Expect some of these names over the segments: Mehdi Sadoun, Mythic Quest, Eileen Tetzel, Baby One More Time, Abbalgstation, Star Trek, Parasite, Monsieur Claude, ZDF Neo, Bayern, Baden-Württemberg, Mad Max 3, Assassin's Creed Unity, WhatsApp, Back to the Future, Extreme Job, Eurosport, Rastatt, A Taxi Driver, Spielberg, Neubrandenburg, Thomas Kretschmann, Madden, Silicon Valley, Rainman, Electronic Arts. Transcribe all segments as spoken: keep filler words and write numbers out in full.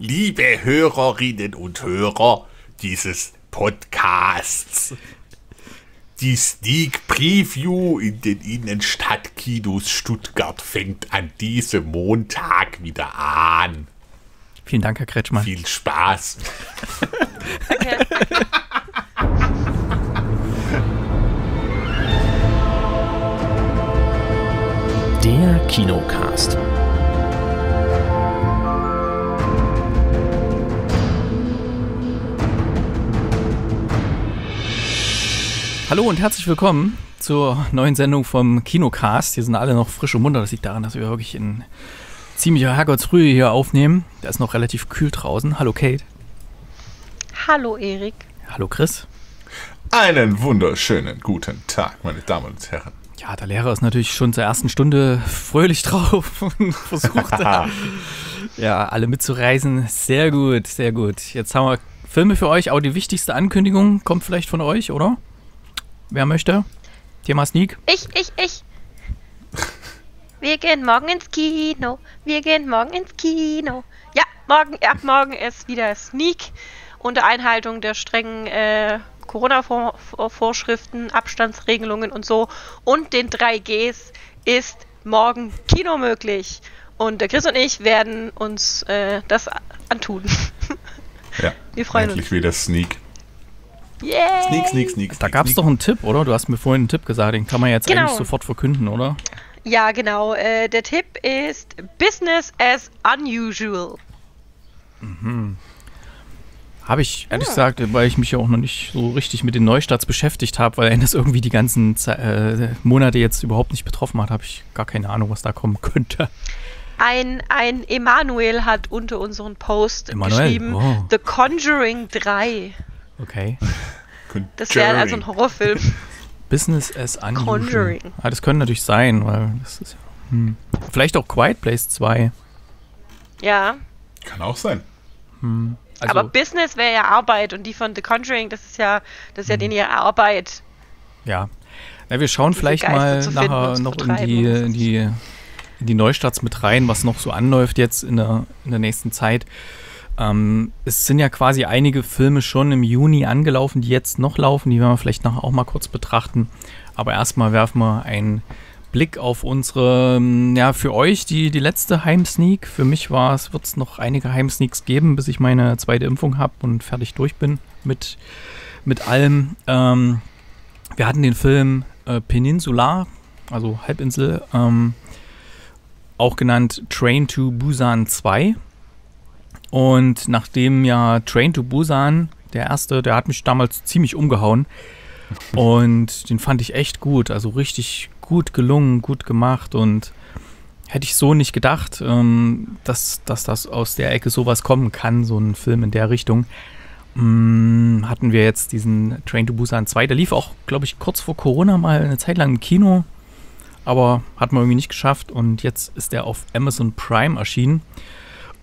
liebe Hörerinnen und Hörer dieses Podcasts. Die Sneak Preview in den Innenstadtkinos Stuttgart fängt an diesem Montag wieder an. Vielen Dank, Herr Kretschmann. Viel Spaß. Okay. Der KinoCast. Hallo und herzlich willkommen zur neuen Sendung vom KinoCast. Hier sind alle noch frisch und munter. Das liegt daran, dass wir wirklich in ziemlicher Herrgottsfrühe hier aufnehmen. Da ist noch relativ kühl draußen. Hallo Kate. Hallo Erik. Hallo Chris. Einen wunderschönen guten Tag, meine Damen und Herren. Ja, der Lehrer ist natürlich schon zur ersten Stunde fröhlich drauf und versucht, ja, alle mitzureißen. Sehr gut, sehr gut. Jetzt haben wir Filme für euch, aber die wichtigste Ankündigung kommt vielleicht von euch, oder? Wer möchte? Thema Sneak? Ich, ich, ich. Wir gehen morgen ins Kino. Wir gehen morgen ins Kino. Ja, morgen, ab morgen ist wieder Sneak. Unter Einhaltung der strengen äh, Corona-Vorschriften, Abstandsregelungen und so und den drei Gs ist morgen Kino möglich. Und der Chris und ich werden uns äh, das antun. Ja, wir freuen endlich uns. Wieder Sneak. Yeah. Sneak, Sneak, Sneak. Da gab es doch einen Tipp, oder? Du hast mir vorhin einen Tipp gesagt, den kann man jetzt genau. eigentlich sofort verkünden, oder? Ja, genau. Äh, der Tipp ist Business as Unusual. Mhm. Habe ich ehrlich hm. gesagt, weil ich mich ja auch noch nicht so richtig mit den Neustarts beschäftigt habe, weil das irgendwie die ganzen Ze äh, Monate jetzt überhaupt nicht betroffen hat, habe ich gar keine Ahnung, was da kommen könnte. Ein, ein Emanuel hat unter unseren Post Emanuel? geschrieben, oh. The Conjuring drei. Okay. Das wäre also ein Horrorfilm. Business as Unusual. Conjuring. Ah, das könnte natürlich sein, weil das ist ja. Hm. Vielleicht auch Quiet Place zwei. Ja. Kann auch sein. Hm. Also, aber Business wäre ja Arbeit und die von The Conjuring, das ist ja, das ist ja denen ihre Arbeit. Ja. Na, wir schauen vielleicht Geister mal nachher noch in die, in, die, in die Neustarts mit rein, was noch so anläuft jetzt in der, in der nächsten Zeit. Ähm, es sind ja quasi einige Filme schon im Juni angelaufen, die jetzt noch laufen. Die werden wir vielleicht nachher auch mal kurz betrachten. Aber erstmal werfen wir einen Blick auf unsere, ja, für euch die, die letzte Heimsneak. Für mich war es, wird es noch einige Heimsneaks geben, bis ich meine zweite Impfung habe und fertig durch bin mit, mit allem. Ähm, wir hatten den Film äh, Peninsula, also Halbinsel, ähm, auch genannt Train to Busan zwei. Und nachdem ja Train to Busan, der erste, der hat mich damals ziemlich umgehauen. Und den fand ich echt gut, also richtig gut gelungen, gut gemacht und hätte ich so nicht gedacht, ähm, dass, dass das aus der Ecke sowas kommen kann, so ein Film in der Richtung. Hm, hatten wir jetzt diesen Train to Busan zwei, der lief auch, glaube ich, kurz vor Corona mal eine Zeit lang im Kino, aber hat man irgendwie nicht geschafft und jetzt ist der auf Amazon Prime erschienen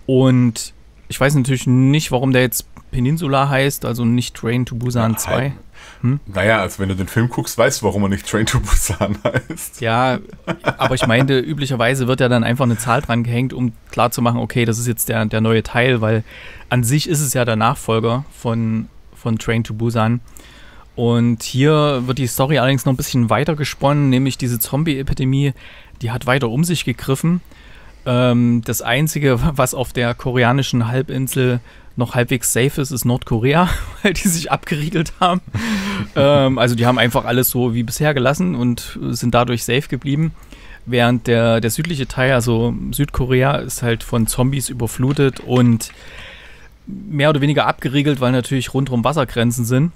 und ich weiß natürlich nicht, warum der jetzt Peninsula heißt, also nicht Train to Busan ja, zwei. Hm? Naja, also wenn du den Film guckst, weißt du, warum er nicht Train to Busan heißt. Ja, aber ich meinte, üblicherweise wird ja dann einfach eine Zahl dran gehängt, um klarzumachen, okay, das ist jetzt der, der neue Teil, weil an sich ist es ja der Nachfolger von, von Train to Busan. Und hier wird die Story allerdings noch ein bisschen weiter gesponnen, nämlich diese Zombie-Epidemie, die hat weiter um sich gegriffen. Ähm, das Einzige, was auf der koreanischen Halbinsel noch halbwegs safe ist, ist Nordkorea, weil die sich abgeriegelt haben. ähm, also die haben einfach alles so wie bisher gelassen und sind dadurch safe geblieben. Während der, der südliche Teil, also Südkorea, ist halt von Zombies überflutet und mehr oder weniger abgeriegelt, weil natürlich rundherum Wassergrenzen sind.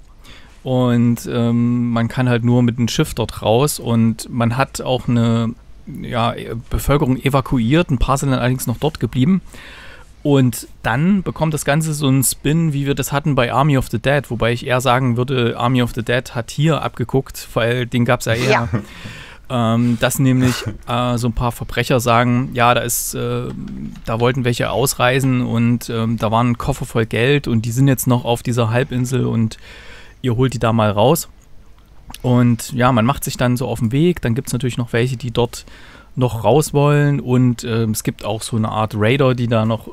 Und ähm, man kann halt nur mit einem Schiff dort raus und man hat auch eine ja, Bevölkerung evakuiert. Ein paar sind dann allerdings noch dort geblieben. Und dann bekommt das Ganze so einen Spin, wie wir das hatten bei Army of the Dead, wobei ich eher sagen würde, Army of the Dead hat hier abgeguckt, weil den gab es ja eher. Ja. Ähm, dass nämlich äh, so ein paar Verbrecher sagen, ja, da ist, äh, da wollten welche ausreisen und ähm, da waren Koffer voll Geld und die sind jetzt noch auf dieser Halbinsel und ihr holt die da mal raus. Und ja, man macht sich dann so auf den Weg, dann gibt es natürlich noch welche, die dort noch raus wollen, und äh, es gibt auch so eine Art Raider, die da noch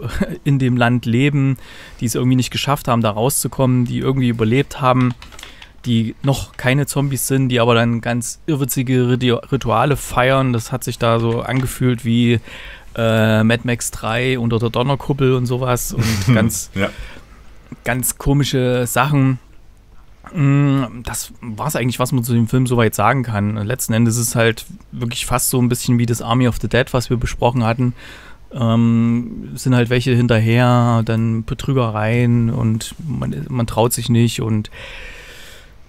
in dem Land leben, die es irgendwie nicht geschafft haben, da rauszukommen, die irgendwie überlebt haben, die noch keine Zombies sind, die aber dann ganz irrwitzige Rituale feiern. Das hat sich da so angefühlt wie äh, Mad Max drei unter der Donnerkuppel und sowas und ganz, ja. ganz komische Sachen. Das war es eigentlich, was man zu dem Film soweit sagen kann. Letzten Endes ist es halt wirklich fast so ein bisschen wie das Army of the Dead, was wir besprochen hatten. Ähm, sind halt welche hinterher, dann Betrügereien und man, man traut sich nicht. Und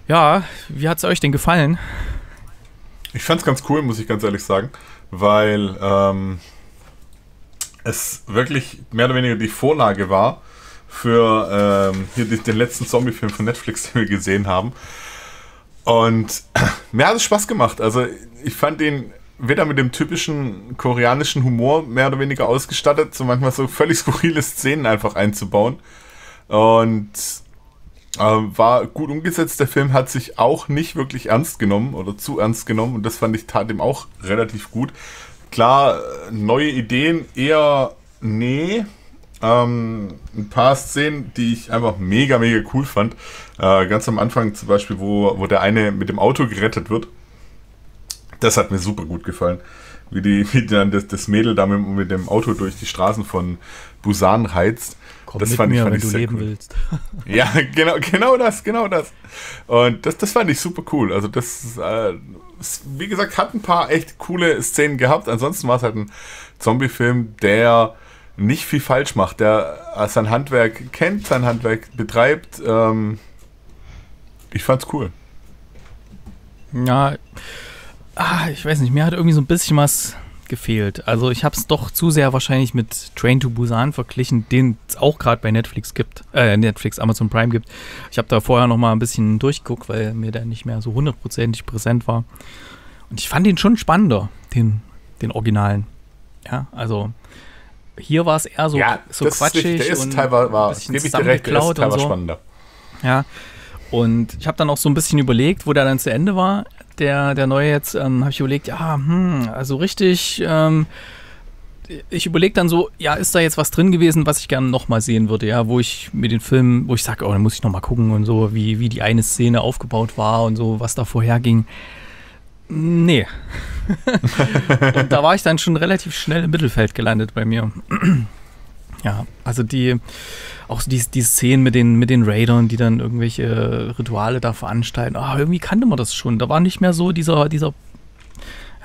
ja, wie hat es euch denn gefallen? Ich fand es ganz cool, muss ich ganz ehrlich sagen, weil ähm, es wirklich mehr oder weniger die Vorlage war für ähm, hier den letzten Zombie-Film von Netflix, den wir gesehen haben. Und mir hat es Spaß gemacht. Also ich fand ihn weder mit dem typischen koreanischen Humor mehr oder weniger ausgestattet, so manchmal so völlig skurrile Szenen einfach einzubauen. Und äh, war gut umgesetzt. Der Film hat sich auch nicht wirklich ernst genommen oder zu ernst genommen. Und das fand ich, tat ihm auch relativ gut. Klar, neue Ideen eher nee. Ähm, ein paar Szenen, die ich einfach mega, mega cool fand. Äh, ganz am Anfang zum Beispiel, wo, wo der eine mit dem Auto gerettet wird. Das hat mir super gut gefallen. Wie, die, wie dann das, das Mädel da mit, mit dem Auto durch die Straßen von Busan heizt. Komm das mit fand mir, ich, fand wenn ich du sehr leben cool. willst. Ja, genau, genau das, genau das. Und das, das fand ich super cool. Also das, äh, wie gesagt, hat ein paar echt coole Szenen gehabt. Ansonsten war es halt ein Zombie-Film, der nicht viel falsch macht, der sein Handwerk kennt, sein Handwerk betreibt. Ähm, ich fand's cool. Ja, ah, ich weiß nicht, mir hat irgendwie so ein bisschen was gefehlt. Also ich hab's doch zu sehr wahrscheinlich mit Train to Busan verglichen, den es auch gerade bei Netflix gibt, äh, Netflix, Amazon Prime gibt. Ich habe da vorher noch mal ein bisschen durchgeguckt, weil mir der nicht mehr so hundertprozentig präsent war. Und ich fand den schon spannender, den, den Originalen. Ja, also hier war es eher so, ja, so das quatschig. Ist, der ist und teilweise war, gebe ich dir recht, der ist teilweise und so. Spannender. Ja, und ich habe dann auch so ein bisschen überlegt, wo der dann zu Ende war, der, der neue jetzt, ähm, habe ich überlegt, ja, hm, also richtig, ähm, ich überlege dann so, ja, ist da jetzt was drin gewesen, was ich gerne nochmal sehen würde, ja, wo ich mir den Film, wo ich sage, oh, dann muss ich nochmal gucken und so, wie, wie die eine Szene aufgebaut war und so, was da vorher ging. Nee. Und da war ich dann schon relativ schnell im Mittelfeld gelandet bei mir. Ja, also die, auch die, die Szenen mit den, mit den Raidern, die dann irgendwelche Rituale da veranstalten. Ah, oh, irgendwie kannte man das schon. Da war nicht mehr so dieser, dieser,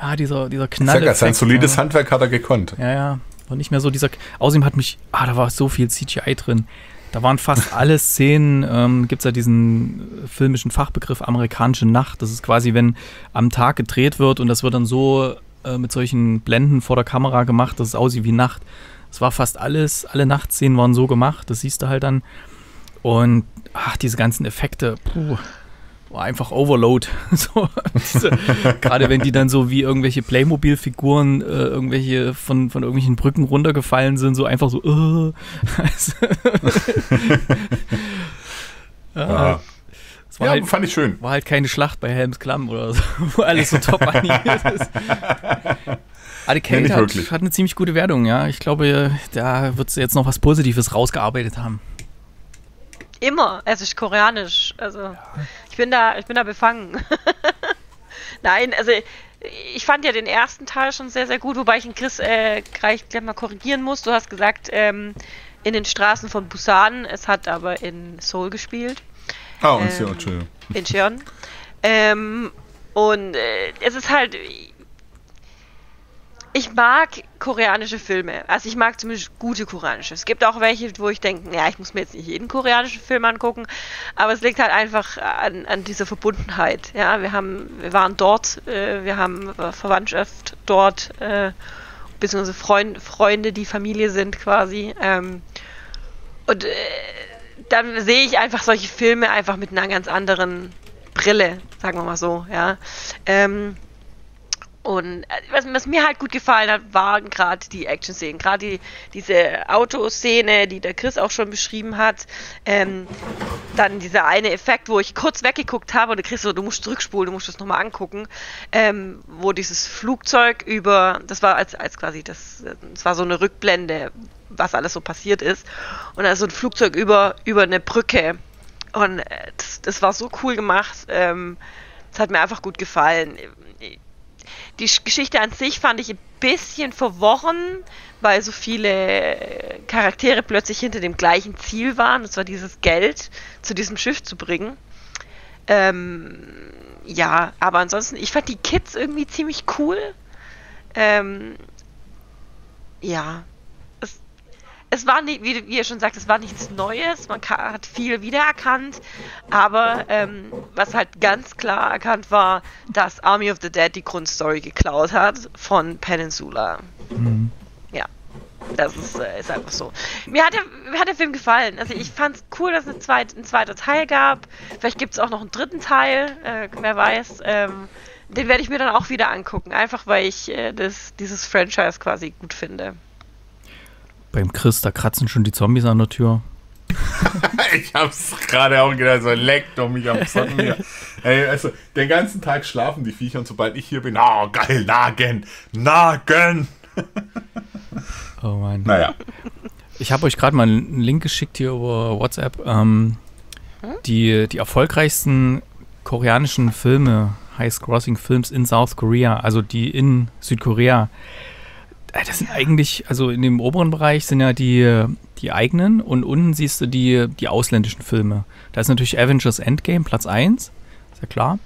ja, dieser, dieser Knall. Sein solides ja. Handwerk hat er gekonnt. Ja, ja. War nicht mehr so dieser, außerdem hat mich, ah, da war so viel C G I drin. Da waren fast alle Szenen, ähm, gibt es ja diesen filmischen Fachbegriff amerikanische Nacht. Das ist quasi, wenn am Tag gedreht wird und das wird dann so äh, mit solchen Blenden vor der Kamera gemacht, dass es aussieht wie Nacht. Es war fast alles, alle Nachtszenen waren so gemacht, das siehst du halt dann. Und ach, diese ganzen Effekte, puh, war einfach Overload. So, gerade wenn die dann so wie irgendwelche Playmobil-Figuren äh, irgendwelche von, von irgendwelchen Brücken runtergefallen sind, so einfach so. Uh. ja, das war ja halt, fand ich schön. War halt keine Schlacht bei Helms Klamm oder so, wo alles so top animiert ist. Arcade ja, hat, hat eine ziemlich gute Wertung, ja. Ich glaube, da wird es jetzt noch was Positives rausgearbeitet haben. Immer, es ist koreanisch, also ja. ich bin da, ich bin da befangen. Nein, also ich fand ja den ersten Teil schon sehr, sehr gut, wobei ich den Chris äh, gleich, gleich mal korrigieren muss. Du hast gesagt, ähm, in den Straßen von Busan, es hat aber in Seoul gespielt. Ah, und ähm, Seoul, Entschuldigung. In Seoul. ähm, und äh, es ist halt, ich mag koreanische Filme. Also ich mag zumindest gute koreanische. Es gibt auch welche, wo ich denke, ja, ich muss mir jetzt nicht jeden koreanischen Film angucken. Aber es liegt halt einfach an, an dieser Verbundenheit. Ja, wir haben, wir waren dort, äh, wir haben Verwandtschaft dort, äh, beziehungsweise Freund, Freunde, die Familie sind quasi. Ähm, und äh, dann sehe ich einfach solche Filme einfach mit einer ganz anderen Brille, sagen wir mal so. Ja. Ähm, Und was, was mir halt gut gefallen hat, waren gerade die Action-Szenen, gerade die, diese Autoszene, die der Chris auch schon beschrieben hat. Ähm, dann dieser eine Effekt, wo ich kurz weggeguckt habe und der Chris so, du musst zurückspulen, du musst das nochmal angucken, ähm, wo dieses Flugzeug über, das war als, als quasi, das, das war so eine Rückblende, was alles so passiert ist. Und dann so ein Flugzeug über, über eine Brücke. Und das, das war so cool gemacht, ähm, das hat mir einfach gut gefallen. Die Geschichte an sich fand ich ein bisschen verworren, weil so viele Charaktere plötzlich hinter dem gleichen Ziel waren, und zwar dieses Geld zu diesem Schiff zu bringen. Ähm, ja, aber ansonsten, ich fand die Kids irgendwie ziemlich cool. Ähm, ja, es, es war nicht, wie, wie ihr schon sagt, es war nichts Neues, man kann, hat viel wiedererkannt, aber ähm, was halt ganz klar erkannt war, dass Army of the Dead die Grundstory geklaut hat von Peninsula. Mhm. Ja, das ist, äh, ist einfach so. Mir hat, der, mir hat der Film gefallen. Also ich fand es cool, dass es eine zweit, einen zweiten Teil gab. Vielleicht gibt es auch noch einen dritten Teil, äh, wer weiß. Ähm, den werde ich mir dann auch wieder angucken, einfach weil ich äh, das, dieses Franchise quasi gut finde. Beim Chris, da kratzen schon die Zombies an der Tür. Ich hab's gerade auch gedacht, so leckt doch mich am Zocken hier. Ey, also, den ganzen Tag schlafen die Viecher und sobald ich hier bin, oh geil, Nagen, Nagen. Oh mein. Naja. Ich habe euch gerade mal einen Link geschickt hier über WhatsApp. Ähm, hm? die, die erfolgreichsten koreanischen Filme, High-Grossing Films in South Korea, also die in Südkorea. Das sind eigentlich, also in dem oberen Bereich sind ja die, die eigenen und unten siehst du die, die ausländischen Filme. Da ist natürlich Avengers Endgame Platz eins, ist ja klar.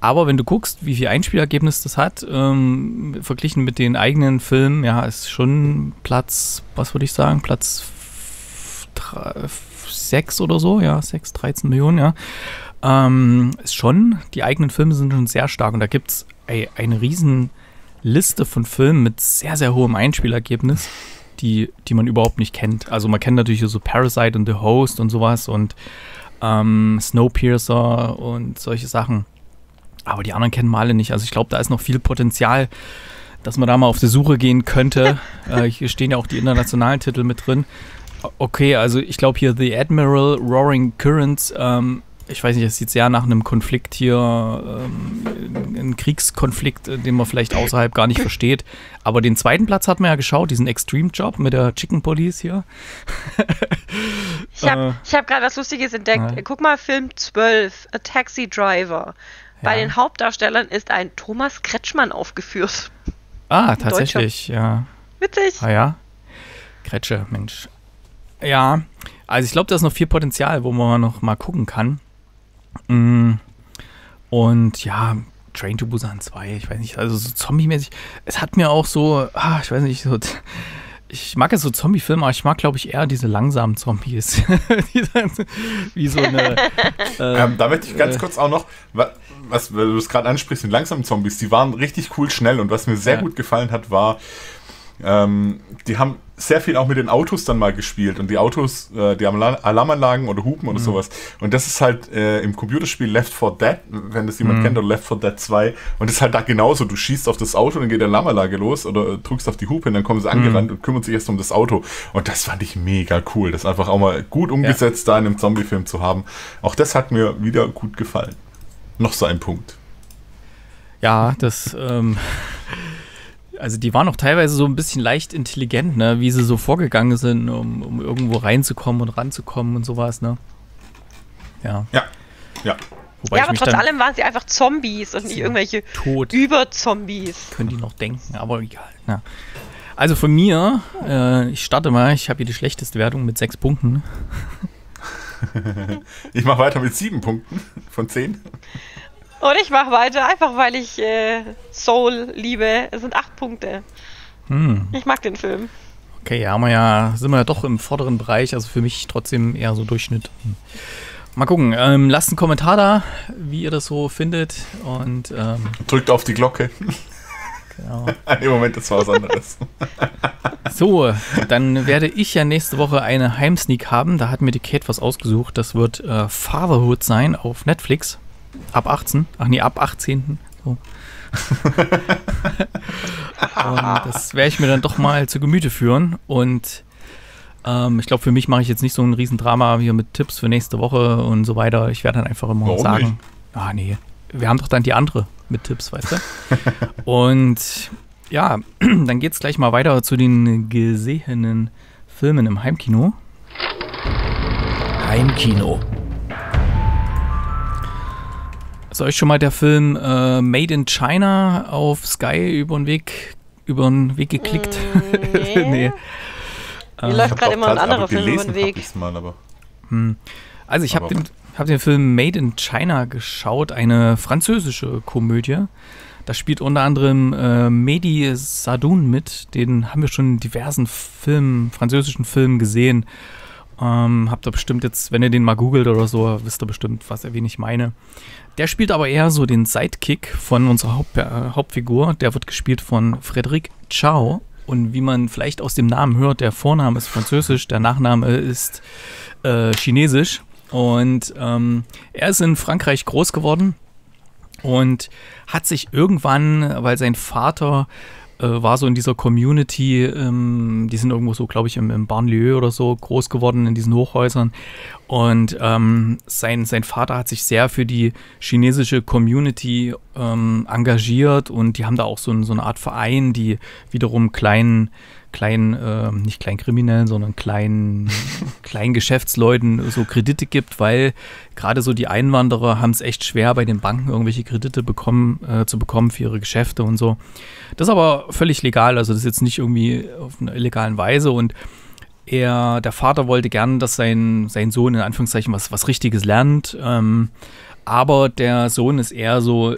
Aber wenn du guckst, wie viel Einspielergebnis das hat, ähm, verglichen mit den eigenen Filmen, ja, ist schon Platz, was würde ich sagen, Platz sechs oder so, ja, sechs, dreizehn Millionen, ja. Ähm, ist schon, die eigenen Filme sind schon sehr stark und da gibt es eine riesen Liste von Filmen mit sehr, sehr hohem Einspielergebnis, die, die man überhaupt nicht kennt. Also man kennt natürlich so Parasite und The Host und sowas und ähm, Snowpiercer und solche Sachen. Aber die anderen kennen wir alle nicht. Also ich glaube, da ist noch viel Potenzial, dass man da mal auf die Suche gehen könnte. äh, hier stehen ja auch die internationalen Titel mit drin. Okay, also ich glaube hier The Admiral, Roaring Currents, ähm, ich weiß nicht, es sieht sehr nach einem Konflikt hier, ähm, einem Kriegskonflikt, den man vielleicht außerhalb gar nicht versteht. Aber den zweiten Platz hat man ja geschaut, diesen Extreme Job mit der Chicken Police hier. Ich habe äh, hab gerade was Lustiges entdeckt. Ja. Guck mal, Film zwölf, A Taxi Driver. Bei ja. den Hauptdarstellern ist ein Thomas Kretschmann aufgeführt. Ah, tatsächlich, ja. Witzig. Ah ja, Kretsche, Mensch. Ja, also ich glaube, da ist noch viel Potenzial, wo man noch mal gucken kann. Und ja, Train to Busan zwei, ich weiß nicht, also so zombie-mäßig, es hat mir auch so, ah, ich weiß nicht, so, ich mag ja so Zombie-Filme, aber ich mag, glaube ich, eher diese langsamen Zombies. Die dann, wie so eine... Äh, ähm, da möchte ich ganz äh, kurz auch noch, was, was du es gerade ansprichst, die langsamen Zombies, die waren richtig cool schnell und was mir sehr ja. gut gefallen hat, war, ähm, die haben sehr viel auch mit den Autos dann mal gespielt und die Autos, äh, die haben Alarmanlagen oder Hupen oder mhm. sowas und das ist halt äh, im Computerspiel Left four Dead, wenn das jemand mhm. kennt, oder Left four Dead zwei und das ist halt da genauso, du schießt auf das Auto und dann geht eine Alarmanlage los oder drückst auf die Hupe und dann kommen sie mhm. angerannt und kümmern sich erst um das Auto und das fand ich mega cool, das einfach auch mal gut umgesetzt ja. da in einem Zombie-Film zu haben. Auch das hat mir wieder gut gefallen. Noch so ein Punkt. Ja, das... Ähm Also die waren auch teilweise so ein bisschen leicht intelligent, ne? Wie sie so vorgegangen sind, um, um irgendwo reinzukommen und ranzukommen und sowas, ne? Ja. Ja, ja. Wobei ja, aber trotz allem waren sie einfach Zombies und nicht irgendwelche Über-Zombies. Können die noch denken, aber egal. Ja. Also von mir, äh, ich starte mal, ich habe hier die schlechteste Wertung mit sechs Punkten. Ich mache weiter mit sieben Punkten von zehn. Und ich mache weiter, einfach weil ich äh, Soul liebe. Es sind acht Punkte. Hm. Ich mag den Film. Okay, ja, haben wir ja, sind wir ja doch im vorderen Bereich. Also für mich trotzdem eher so Durchschnitt. Mal gucken. Ähm, lasst einen Kommentar da, wie ihr das so findet. Und ähm, drückt auf die Glocke. Genau. Im Moment, das war was anderes. So, dann werde ich ja nächste Woche eine Heimsneak haben. Da hat mir die Kate was ausgesucht. Das wird äh, Fatherhood sein auf Netflix. Ab achtzehn. Ach nee, ab achtzehnten. So. Und das werde ich mir dann doch mal zu Gemüte führen. Und ähm, ich glaube, für mich mache ich jetzt nicht so ein Riesendrama hier mit Tipps für nächste Woche und so weiter. Ich werde dann einfach immer Warum sagen, nicht? ah nee, wir haben doch dann die andere mit Tipps, weißt du? Und ja, dann geht es gleich mal weiter zu den gesehenen Filmen im Heimkino. Heimkino. Ist euch schon mal der Film äh, Made in China auf Sky über den Weg, über den Weg geklickt? Nee. nee. Mir ähm, läuft gerade immer ein anderer Film gelesen, über den Weg. Mal, aber. Hm. Also ich habe den, hab den Film Made in China geschaut, eine französische Komödie. Da spielt unter anderem äh, Mehdi Sadoun mit. Den haben wir schon in diversen Filmen, französischen Filmen gesehen. Ähm, habt ihr bestimmt jetzt, wenn ihr den mal googelt oder so, wisst ihr bestimmt, was wen ich meine. Der spielt aber eher so den Sidekick von unserer Haupt, äh, Hauptfigur. Der wird gespielt von Frédéric Chau. Und wie man vielleicht aus dem Namen hört, der Vorname ist französisch, der Nachname ist äh, chinesisch. Und ähm, er ist in Frankreich groß geworden. Und hat sich irgendwann, weil sein Vater äh, war so in dieser Community, ähm, die sind irgendwo so, glaube ich, im, im Banlieue oder so groß geworden, in diesen Hochhäusern. Und ähm, sein, sein Vater hat sich sehr für die chinesische Community ähm, engagiert. Und die haben da auch so, so eine Art Verein, die wiederum kleinen, kleinen äh, nicht kleinen Kriminellen, sondern kleinen, kleinen Geschäftsleuten so Kredite gibt, weil gerade so die Einwanderer haben es echt schwer, bei den Banken irgendwelche Kredite bekommen, äh, zu bekommen für ihre Geschäfte und so. Das ist aber völlig legal, also das ist jetzt nicht irgendwie auf einer illegalen Weise. Und er, der Vater wollte gern, dass sein, sein Sohn in Anführungszeichen was, was Richtiges lernt, ähm, aber der Sohn ist eher so,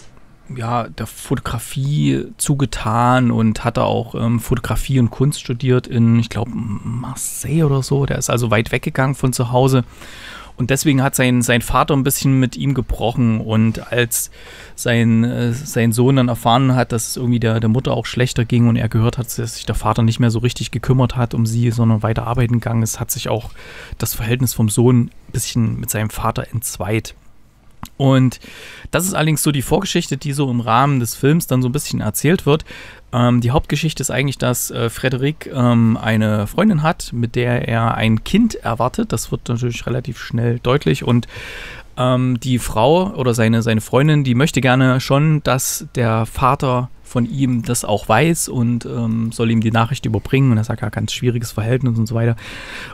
ja, der Fotografie zugetan und hatte auch ähm, Fotografie und Kunst studiert in, ich glaube, Marseille oder so. Der ist also weit weggegangen von zu Hause. Und deswegen hat sein, sein Vater ein bisschen mit ihm gebrochen. Und als sein, äh, sein Sohn dann erfahren hat, dass es irgendwie der, der Mutter auch schlechter ging und er gehört hat, dass sich der Vater nicht mehr so richtig gekümmert hat um sie, sondern weiter arbeiten gegangen ist, hat sich auch das Verhältnis vom Sohn ein bisschen mit seinem Vater entzweit. Und das ist allerdings so die Vorgeschichte, die so im Rahmen des Films dann so ein bisschen erzählt wird. Ähm, die Hauptgeschichte ist eigentlich, dass äh, Frédéric ähm, eine Freundin hat, mit der er ein Kind erwartet. Das wird natürlich relativ schnell deutlich. Und ähm, die Frau oder seine, seine Freundin, die möchte gerne schon, dass der Vater von ihm das auch weiß und ähm, soll ihm die Nachricht überbringen. Und er sagt, ja, ganz schwieriges Verhältnis und so weiter.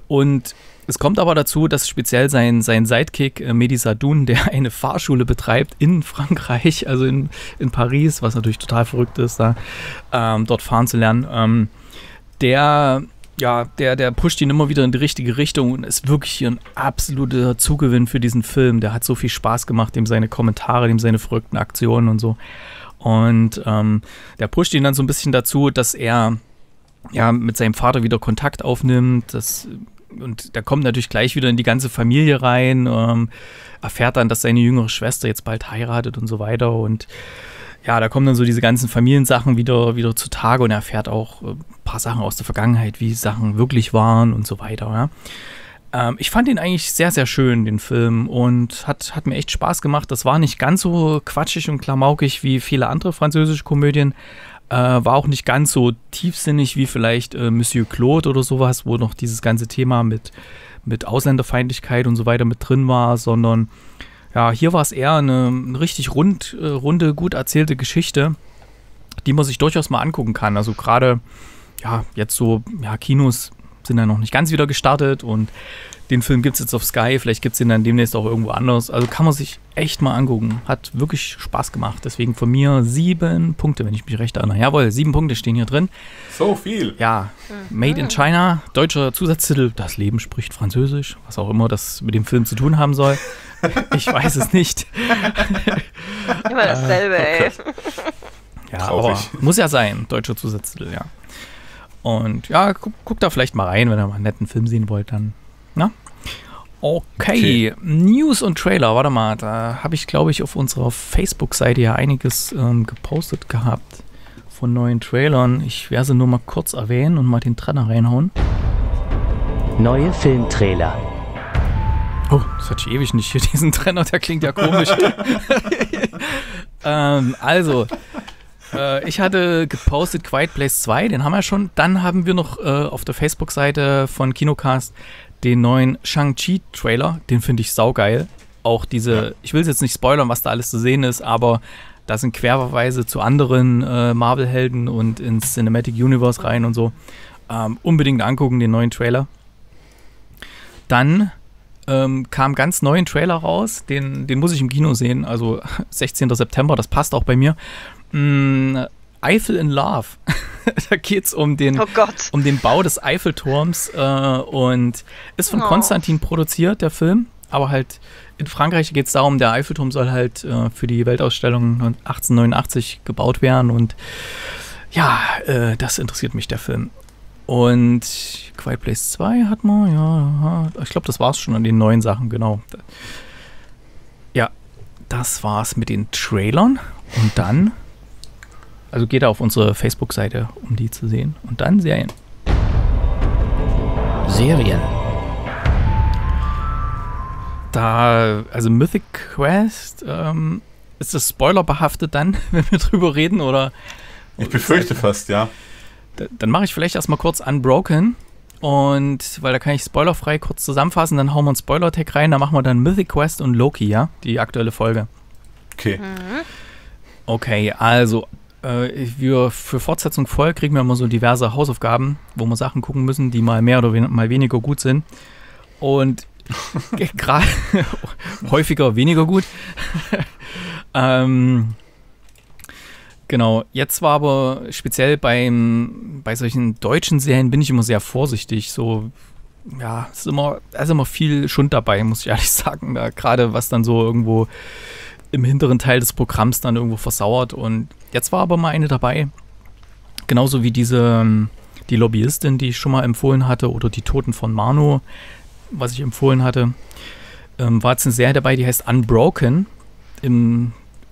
Und es kommt aber dazu, dass speziell sein, sein Sidekick äh, Mehdi Sadoun, der eine Fahrschule betreibt in Frankreich, also in, in Paris, was natürlich total verrückt ist, da ähm, dort fahren zu lernen, ähm, der, ja, der, der pusht ihn immer wieder in die richtige Richtung und ist wirklich hier ein absoluter Zugewinn für diesen Film. Der hat so viel Spaß gemacht, dem seine Kommentare, dem seine verrückten Aktionen und so. Und ähm, der pusht ihn dann so ein bisschen dazu, dass er ja mit seinem Vater wieder Kontakt aufnimmt, dass und da kommt natürlich gleich wieder in die ganze Familie rein, ähm, erfährt dann, dass seine jüngere Schwester jetzt bald heiratet und so weiter. Und ja, da kommen dann so diese ganzen Familiensachen wieder, wieder zutage und er erfährt auch ein paar Sachen aus der Vergangenheit, wie Sachen wirklich waren und so weiter. Ja. Ähm, ich fand ihn eigentlich sehr, sehr schön, den Film, und hat, hat mir echt Spaß gemacht. Das war nicht ganz so quatschig und klamaukig wie viele andere französische Komödien. Äh, war auch nicht ganz so tiefsinnig wie vielleicht äh, Monsieur Claude oder sowas, wo noch dieses ganze Thema mit, mit Ausländerfeindlichkeit und so weiter mit drin war, sondern ja, hier war es eher eine, eine richtig rund, äh, runde, gut erzählte Geschichte, die man sich durchaus mal angucken kann. Also gerade, ja, jetzt so, ja, Kinos sind ja noch nicht ganz wieder gestartet und den Film gibt es jetzt auf Sky, vielleicht gibt es den dann demnächst auch irgendwo anders. Also kann man sich echt mal angucken. Hat wirklich Spaß gemacht. Deswegen von mir sieben Punkte, wenn ich mich recht erinnere. Jawohl, sieben Punkte stehen hier drin. So viel. Ja, mhm. Made in China, deutscher Zusatztitel, Das Leben spricht Französisch, was auch immer das mit dem Film zu tun haben soll. Ich weiß es nicht. Immer dasselbe, ey. Ja, aber muss ja sein, deutscher Zusatztitel, ja. Und ja, guck, guck da vielleicht mal rein, wenn ihr mal einen netten Film sehen wollt, dann. Na? Okay. okay, News und Trailer, warte mal, da habe ich, glaube ich, auf unserer Facebook-Seite ja einiges ähm, gepostet gehabt von neuen Trailern. Ich werde sie nur mal kurz erwähnen und mal den Trenner reinhauen. Neue Filmtrailer. Oh, das hatte ich ewig nicht hier, diesen Trenner, der klingt ja komisch. ähm, also, äh, ich hatte gepostet Quiet Place zwei, den haben wir schon. Dann haben wir noch äh, auf der Facebook-Seite von KinoCast den neuen Shang-Chi-Trailer. Den finde ich saugeil. Auch diese, ja. Ich will es jetzt nicht spoilern, was da alles zu sehen ist, aber da sind Querverweise zu anderen äh, Marvel-Helden und ins Cinematic Universe rein und so. Ähm, unbedingt angucken, den neuen Trailer. Dann ähm, kam ganz neu ein Trailer raus, den, den muss ich im Kino sehen, also sechzehnten September, das passt auch bei mir. Mm, Eiffel in Love. Da geht es um, oh um den Bau des Eiffelturms äh, und ist von oh. Konstantin produziert, der Film. Aber halt in Frankreich geht es darum, der Eiffelturm soll halt äh, für die Weltausstellung achtzehnhundertneunundachtzig gebaut werden. Und ja, äh, das interessiert mich, der Film. Und Quiet Place zwei hat man, ja, ich glaube, das war es schon an den neuen Sachen, genau. Ja, das war's mit den Trailern. Und dann, also geht da auf unsere Facebook-Seite, um die zu sehen. Und dann Serien. Serien. Da, also Mythic Quest, ähm, ist das spoilerbehaftet dann, wenn wir drüber reden, oder? Ich befürchte fast, ja. Dann mache ich vielleicht erstmal kurz Unbroken, und weil da kann ich spoilerfrei kurz zusammenfassen, dann hauen wir einen Spoiler-Tag rein, da machen wir dann Mythic Quest und Loki, ja, die aktuelle Folge. Okay. Mhm. Okay, also äh, wir für Fortsetzung voll kriegen wir immer so diverse Hausaufgaben, wo wir Sachen gucken müssen, die mal mehr oder wen mal weniger gut sind. Und gerade häufiger weniger gut. ähm, genau, jetzt war aber speziell beim, bei solchen deutschen Serien bin ich immer sehr vorsichtig. So, ja, es ist immer, da ist immer viel Schund dabei, muss ich ehrlich sagen. Da gerade was dann so irgendwo im hinteren Teil des Programms dann irgendwo versauert. Und jetzt war aber mal eine dabei. Genauso wie diese, die Lobbyistin, die ich schon mal empfohlen hatte, oder die Toten von Marno, was ich empfohlen hatte, ähm, war jetzt eine Serie dabei, die heißt Unbroken im,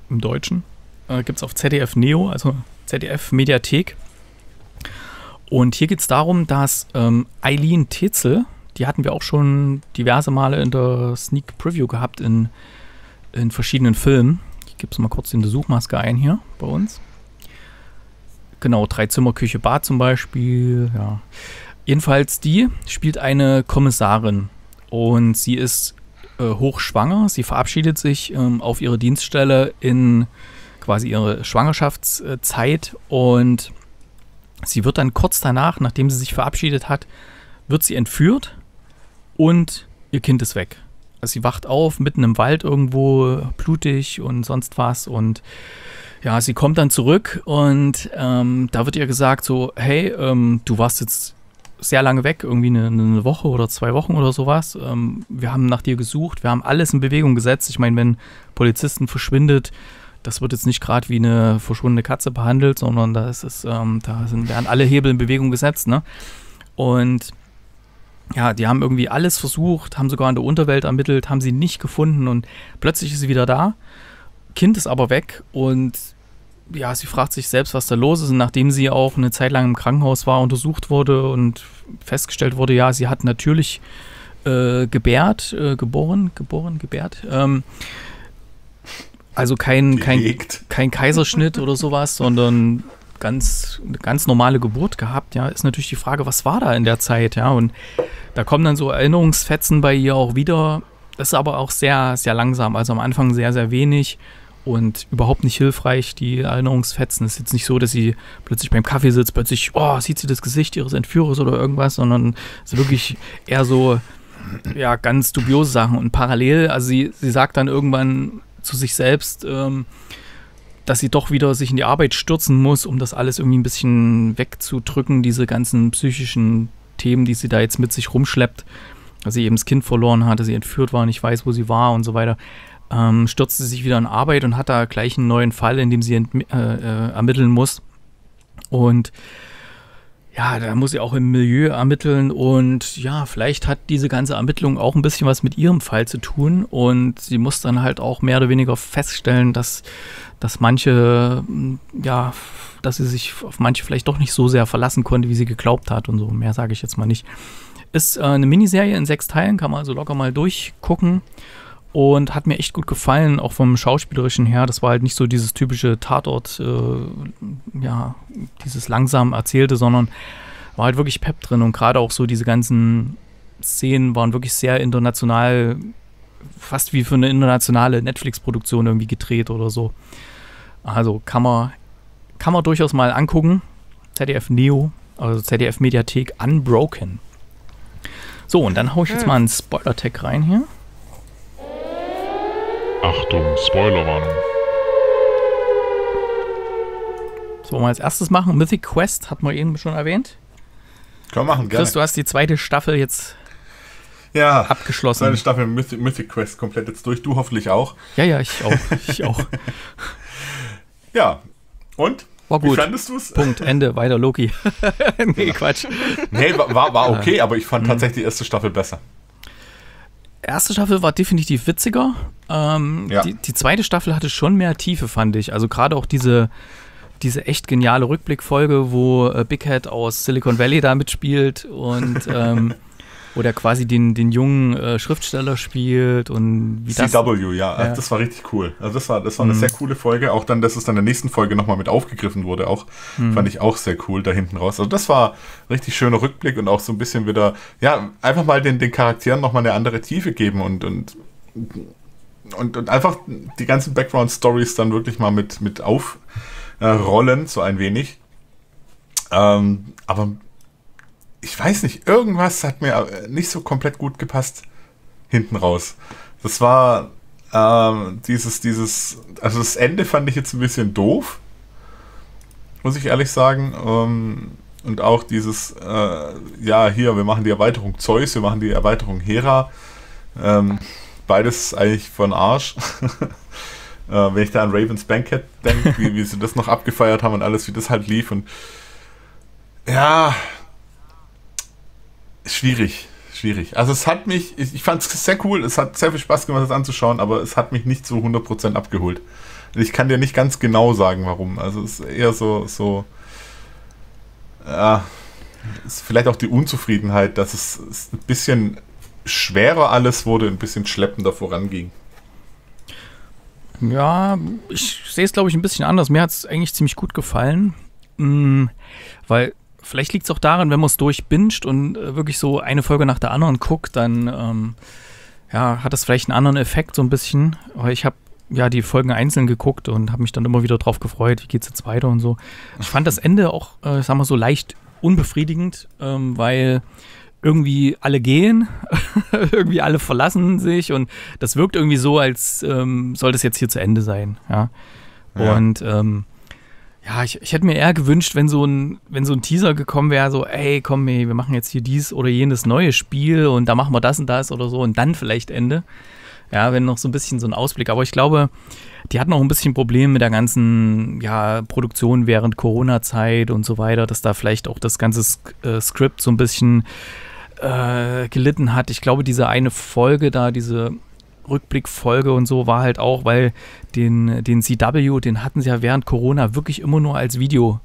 im Deutschen. Äh, gibt es auf Z D F Neo, also Z D F Mediathek. Und hier geht es darum, dass ähm, Eileen Tetzel, die hatten wir auch schon diverse Male in der Sneak Preview gehabt in, in verschiedenen Filmen. Ich gebe es mal kurz in die Suchmaske ein hier bei uns. Genau, Drei Zimmer, Küche, Bad zum Beispiel, ja. Jedenfalls, die spielt eine Kommissarin und sie ist äh, hochschwanger. Sie verabschiedet sich ähm, auf ihre Dienststelle in quasi ihre Schwangerschaftszeit, und sie wird dann kurz danach, nachdem sie sich verabschiedet hat, wird sie entführt und ihr Kind ist weg. Also sie wacht auf, mitten im Wald irgendwo, blutig und sonst was, und ja, sie kommt dann zurück und ähm, da wird ihr gesagt so, hey, ähm, du warst jetzt sehr lange weg, irgendwie eine, eine Woche oder zwei Wochen oder sowas. Ähm, wir haben nach dir gesucht, wir haben alles in Bewegung gesetzt. Ich meine, wenn Polizisten verschwindet, das wird jetzt nicht gerade wie eine verschwundene Katze behandelt, sondern da ist es, ähm, da sind, werden alle Hebel in Bewegung gesetzt, ne? Und ja, die haben irgendwie alles versucht, haben sogar in der Unterwelt ermittelt, haben sie nicht gefunden, und plötzlich ist sie wieder da. Kind ist aber weg, und ja, sie fragt sich selbst, was da los ist, und nachdem sie auch eine Zeit lang im Krankenhaus war, untersucht wurde und festgestellt wurde, ja, sie hat natürlich äh, gebärt, äh, geboren, geboren, gebärt, ähm, also kein, kein, kein Kaiserschnitt oder sowas, sondern ganz, eine ganz normale Geburt gehabt, ja, ist natürlich die Frage, was war da in der Zeit, ja, und da kommen dann so Erinnerungsfetzen bei ihr auch wieder, das ist aber auch sehr, sehr langsam, also am Anfang sehr, sehr wenig, und überhaupt nicht hilfreich, die Erinnerungsfetzen. Es ist jetzt nicht so, dass sie plötzlich beim Kaffee sitzt, plötzlich, oh, sieht sie das Gesicht ihres Entführers oder irgendwas, sondern es ist wirklich eher so, ja, ganz dubiose Sachen. Und parallel, also sie, sie sagt dann irgendwann zu sich selbst, ähm, dass sie doch wieder sich in die Arbeit stürzen muss, um das alles irgendwie ein bisschen wegzudrücken, diese ganzen psychischen Themen, die sie da jetzt mit sich rumschleppt. Dass sie eben das Kind verloren hatte, sie entführt war, nicht weiß, wo sie war und so weiter. Ähm, stürzt sie sich wieder in Arbeit und hat da gleich einen neuen Fall, in dem sie ent, äh, äh, ermitteln muss. Und ja, da muss sie auch im Milieu ermitteln. Und ja, vielleicht hat diese ganze Ermittlung auch ein bisschen was mit ihrem Fall zu tun. Und sie muss dann halt auch mehr oder weniger feststellen, dass, dass manche, ja, dass sie sich auf manche vielleicht doch nicht so sehr verlassen konnte, wie sie geglaubt hat. Und so, mehr sage ich jetzt mal nicht. Ist äh, eine Miniserie in sechs Teilen, kann man also locker mal durchgucken. und hat mir echt gut gefallen, auch vom Schauspielerischen her. Das war halt nicht so dieses typische Tatort, äh, ja, dieses langsam Erzählte, sondern war halt wirklich Pep drin. Und gerade auch so diese ganzen Szenen waren wirklich sehr international, fast wie für eine internationale Netflix-Produktion irgendwie gedreht oder so. Also kann man, kann man durchaus mal angucken. Z D F Neo, also Z D F Mediathek, Unbroken. So, und dann hau ich jetzt mal einen Spoiler-Tag rein hier. Achtung, Spoilerwarnung. So, wollen wir als erstes machen. Mythic Quest hat man eben schon erwähnt. Können wir machen, gerne. Chris, du hast die zweite Staffel jetzt ja, abgeschlossen. Zweite Staffel Mythic, Mythic Quest komplett jetzt durch. Du hoffentlich auch. Ja, ja, ich auch. Ich auch. Ja, und? War gut. Wie fandest du es? Punkt, Ende, weiter Loki. Nee, ja. Quatsch. Nee, war, war okay, aber ich fand mhm. tatsächlich die erste Staffel besser. Erste Staffel war definitiv witziger. Ähm, ja. die, die zweite Staffel hatte schon mehr Tiefe, fand ich. Also gerade auch diese, diese echt geniale Rückblickfolge, wo äh, Big Head aus Silicon Valley da mitspielt und ähm, wo der quasi den, den jungen äh, Schriftsteller spielt und wie das. C W, ja, ja, das war richtig cool. Also das war, das war eine mhm. sehr coole Folge. Auch dann, dass es dann in der nächsten Folge nochmal mit aufgegriffen wurde, auch mhm. fand ich auch sehr cool da hinten raus. Also das war richtig schöner Rückblick und auch so ein bisschen wieder, ja, einfach mal den, den Charakteren nochmal eine andere Tiefe geben und, und, und, und einfach die ganzen Background-Stories dann wirklich mal mit, mit aufrollen, so ein wenig. Ähm, aber ich weiß nicht, irgendwas hat mir nicht so komplett gut gepasst hinten raus. Das war ähm, dieses, dieses, also das Ende fand ich jetzt ein bisschen doof, muss ich ehrlich sagen. Ähm, und auch dieses, äh, ja, hier, wir machen die Erweiterung Zeus, wir machen die Erweiterung Hera. Ähm, beides eigentlich von Arsch. äh, wenn ich da an Raven's Banquet denke, wie, wie sie das noch abgefeiert haben und alles, wie das halt lief. Und ja, schwierig, schwierig. Also es hat mich, ich, ich fand es sehr cool, es hat sehr viel Spaß gemacht, das anzuschauen, aber es hat mich nicht so hundert Prozent abgeholt. Ich kann dir nicht ganz genau sagen, warum. Also es ist eher so, so äh, ist vielleicht auch die Unzufriedenheit, dass es, es ein bisschen schwerer alles wurde, ein bisschen schleppender voranging. Ja, ich sehe es, glaube ich, ein bisschen anders. Mir hat es eigentlich ziemlich gut gefallen, mh, weil vielleicht liegt es auch daran, wenn man es durchbinscht und äh, wirklich so eine Folge nach der anderen guckt, dann ähm, ja, hat das vielleicht einen anderen Effekt so ein bisschen. Aber ich habe ja die Folgen einzeln geguckt und habe mich dann immer wieder drauf gefreut, wie geht's jetzt weiter und so. Ich fand das Ende auch, äh, sagen wir so, leicht unbefriedigend, ähm, weil irgendwie alle gehen, irgendwie alle verlassen sich und das wirkt irgendwie so, als ähm, soll das jetzt hier zu Ende sein. Ja. Ja. Und ähm, ja, ich, ich hätte mir eher gewünscht, wenn so ein, wenn so ein Teaser gekommen wäre, so, ey, komm, ey, wir machen jetzt hier dies oder jenes neue Spiel und da machen wir das und das oder so und dann vielleicht Ende. Ja, wenn noch so ein bisschen so ein Ausblick. Aber ich glaube, die hatten auch ein bisschen Probleme mit der ganzen, ja, Produktion während Corona-Zeit und so weiter, dass da vielleicht auch das ganze äh, Skript so ein bisschen äh, gelitten hat. Ich glaube, diese eine Folge da, diese Rückblickfolge und so war halt auch, weil den, den C W, den hatten sie ja während Corona wirklich immer nur als Video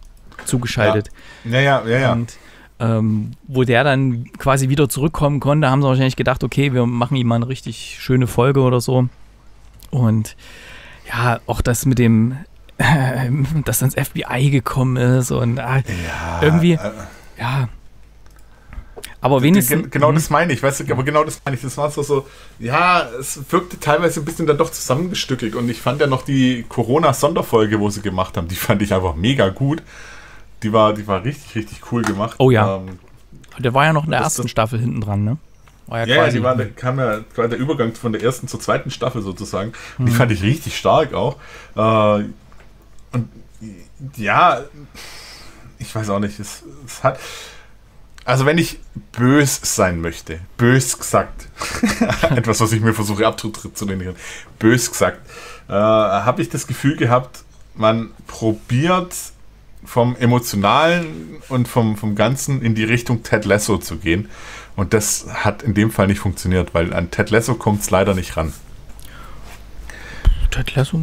zugeschaltet. Ja, ja, ja, ja. Und ähm, wo der dann quasi wieder zurückkommen konnte, haben sie wahrscheinlich gedacht, okay, wir machen ihm mal eine richtig schöne Folge oder so. Und ja, auch das mit dem, äh, dass dann das F B I gekommen ist und äh, ja, irgendwie, äh, ja. Aber wenigstens. Genau das meine ich, weißt du, aber genau das meine ich. Das war so, so, ja, es wirkte teilweise ein bisschen dann doch zusammengestückelt und ich fand ja noch die Corona-Sonderfolge, wo sie gemacht haben, die fand ich einfach mega gut. Die war, die war richtig, richtig cool gemacht. Oh ja. Ähm, der war ja noch in der ersten das, Staffel hinten dran, ne? War ja, ja, quasi ja, die war, der, kam ja der Übergang von der ersten zur zweiten Staffel sozusagen. Mhm. Die fand ich richtig stark auch. Äh, und ja, ich weiß auch nicht, es, es hat. Also wenn ich bös sein möchte, bös gesagt, etwas, was ich mir versuche abzutrainieren, bös gesagt, äh, habe ich das Gefühl gehabt, man probiert vom Emotionalen und vom, vom Ganzen in die Richtung Ted Lasso zu gehen. Und das hat in dem Fall nicht funktioniert, weil an Ted Lasso kommt es leider nicht ran. Ted Lasso,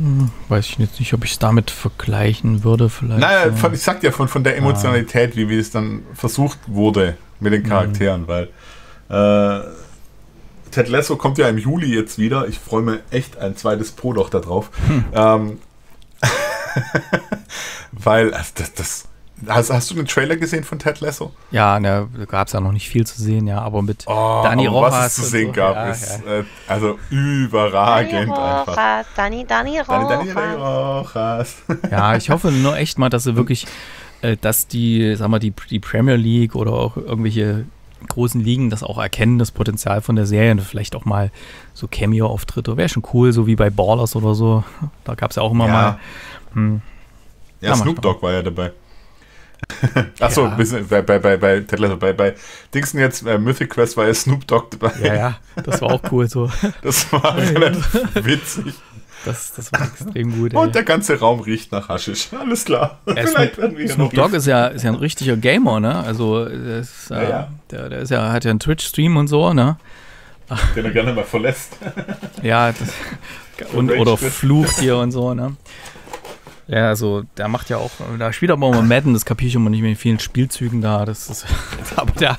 weiß ich jetzt nicht, ob ich es damit vergleichen würde vielleicht. Naja, von, ich sag ja von, von der Emotionalität, ah. wie, wie es dann versucht wurde mit den Charakteren, mhm. weil äh, Ted Lasso kommt ja im Juli jetzt wieder. Ich freue mich echt ein zweites Po doch da drauf. Hm. Ähm, weil, also das, das hast, hast du den Trailer gesehen von Ted Lasso? Ja, ne, da gab es ja noch nicht viel zu sehen, ja, aber mit oh, Dani Rojas. Was es zu sehen so, gab, ja, ist ja. Äh, also überragend Dani Rojas, Dani, Dani Rojas. Dani, Dani Rojas. Ja, ich hoffe nur echt mal, dass sie wirklich, äh, dass die, sag mal, die, die Premier League oder auch irgendwelche großen Ligen das auch erkennen, das Potenzial von der Serie und vielleicht auch mal so Cameo-Auftritte. Wäre schon cool, so wie bei Ballers oder so. Da gab es ja auch immer ja. mal. Hm. Ja, ja, Snoop Dogg war ja dabei. Achso, ja. bei, bei, bei, bei, bei, bei Dingsen jetzt, äh, Mythic Quest war ja Snoop Dogg dabei. Ja, ja, das war auch cool so. Das war relativ witzig. Das, das war extrem gut. Und ey. Der ganze Raum riecht nach Haschisch. Alles klar. Ja, Snoop, wir Snoop Dogg ist ja, ist ja ein richtiger Gamer, ne? Also, ist, äh, ja, ja. Der, der ist ja, hat ja einen Twitch-Stream und so, ne? Den er gerne mal verlässt. Ja, das, und, oder flucht hier und so, ne? Ja, also, der macht ja auch, da spielt aber immer Madden, das kapiere ich immer nicht mehr in vielen Spielzügen da, das ist, aber der,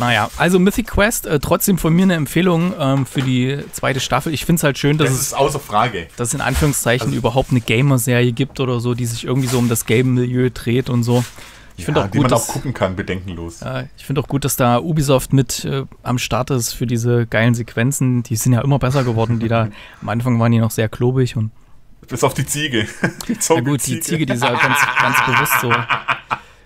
naja, also Mythic Quest, äh, trotzdem von mir eine Empfehlung ähm, für die zweite Staffel. Ich finde es halt schön, dass das ist es, außer Frage. Dass es in Anführungszeichen also, überhaupt eine Gamer-Serie gibt oder so, die sich irgendwie so um das Game-Milieu dreht und so. Ich ja, auch gut, die man dass, auch gucken kann, bedenkenlos. Äh, ich finde auch gut, dass da Ubisoft mit äh, am Start ist für diese geilen Sequenzen, die sind ja immer besser geworden, die da, am Anfang waren die noch sehr klobig und bis auf die Ziege. Die ja gut, die Ziege, die ist ja ganz, ganz bewusst so.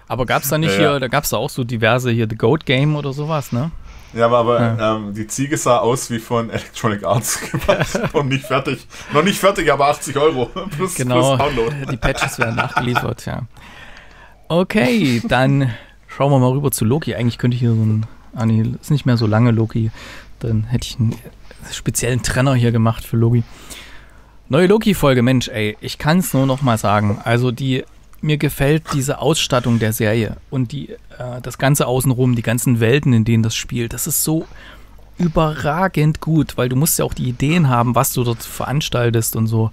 Aber gab es da nicht ja, hier, ja. da gab es da auch so diverse hier, The Goat Game oder sowas, ne? Ja, aber, aber ja. Ähm, die Ziege sah aus wie von Electronic Arts gemacht und nicht fertig. Noch nicht fertig, aber achtzig Euro plus, genau, plus Download. Die Patches werden nachgeliefert, ja. Okay, dann schauen wir mal rüber zu Loki. Eigentlich könnte ich hier so ein, ah nee, ist nicht mehr so lange Loki, dann hätte ich einen speziellen Trenner hier gemacht für Loki. Neue Loki-Folge, Mensch, ey, ich kann es nur noch mal sagen. Also die, mir gefällt diese Ausstattung der Serie und die, äh, das Ganze außenrum, die ganzen Welten, in denen das spielt. Das ist so überragend gut, weil du musst ja auch die Ideen haben, was du dort veranstaltest und so.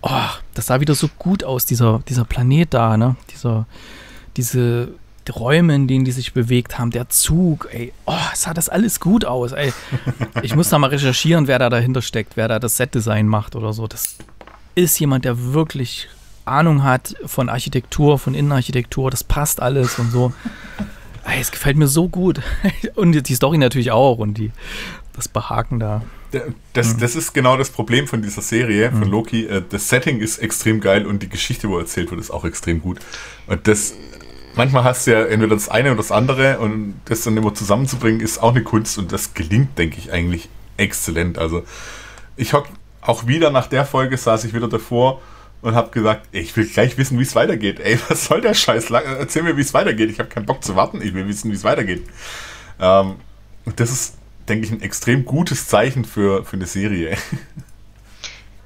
Oh, das sah wieder so gut aus, dieser, dieser Planet da, ne? Dieser, diese Räume, in denen die sich bewegt haben, der Zug, ey, oh, sah das alles gut aus, ey. Ich muss da mal recherchieren, wer da dahinter steckt, wer da das Set-Design macht oder so. Das ist jemand, der wirklich Ahnung hat von Architektur, von Innenarchitektur, das passt alles und so. Ey, es gefällt mir so gut. Und die Story natürlich auch und die, das Behaken da. Das, mhm. das ist genau das Problem von dieser Serie, von mhm. Loki. Das Setting ist extrem geil und die Geschichte, wo erzählt wird, ist auch extrem gut. Und das manchmal hast du ja entweder das eine oder das andere und das dann immer zusammenzubringen, ist auch eine Kunst und das gelingt, denke ich, eigentlich exzellent. Also ich hock auch wieder nach der Folge, saß ich wieder davor und habe gesagt, ey, ich will gleich wissen, wie es weitergeht. Ey, was soll der Scheiß? Erzähl mir, wie es weitergeht. Ich habe keinen Bock zu warten. Ich will wissen, wie es weitergeht. Ähm, das ist, denke ich, ein extrem gutes Zeichen für, für eine Serie.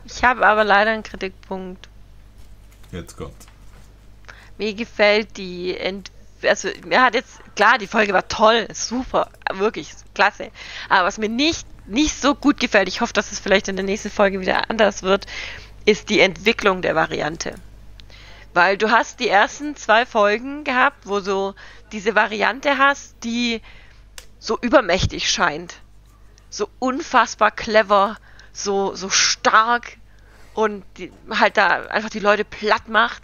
Ich habe aber leider einen Kritikpunkt. Jetzt kommt's. Mir gefällt die, Ent also mir hat jetzt, klar, die Folge war toll, super, wirklich, klasse. Aber was mir nicht, nicht so gut gefällt, ich hoffe, dass es vielleicht in der nächsten Folge wieder anders wird, ist die Entwicklung der Variante. Weil du hast die ersten zwei Folgen gehabt, wo so diese Variante hast, die so übermächtig scheint. So unfassbar clever, so, so stark und die, halt da einfach die Leute platt macht.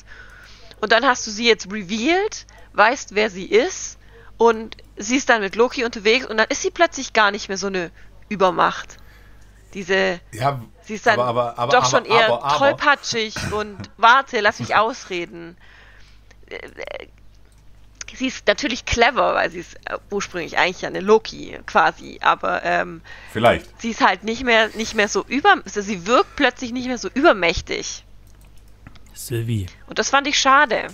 Und dann hast du sie jetzt revealed, weißt, wer sie ist und sie ist dann mit Loki unterwegs und dann ist sie plötzlich gar nicht mehr so eine Übermacht. Diese, ja, sie ist dann aber, aber, aber, doch aber, schon aber, eher aber, aber. tollpatschig und warte, lass mich ausreden. Sie ist natürlich clever, weil sie ist ursprünglich eigentlich eine Loki quasi, aber ähm, vielleicht. Sie ist halt nicht mehr, nicht mehr so über, also sie wirkt plötzlich nicht mehr so übermächtig. Sylvie. Und das fand ich schade.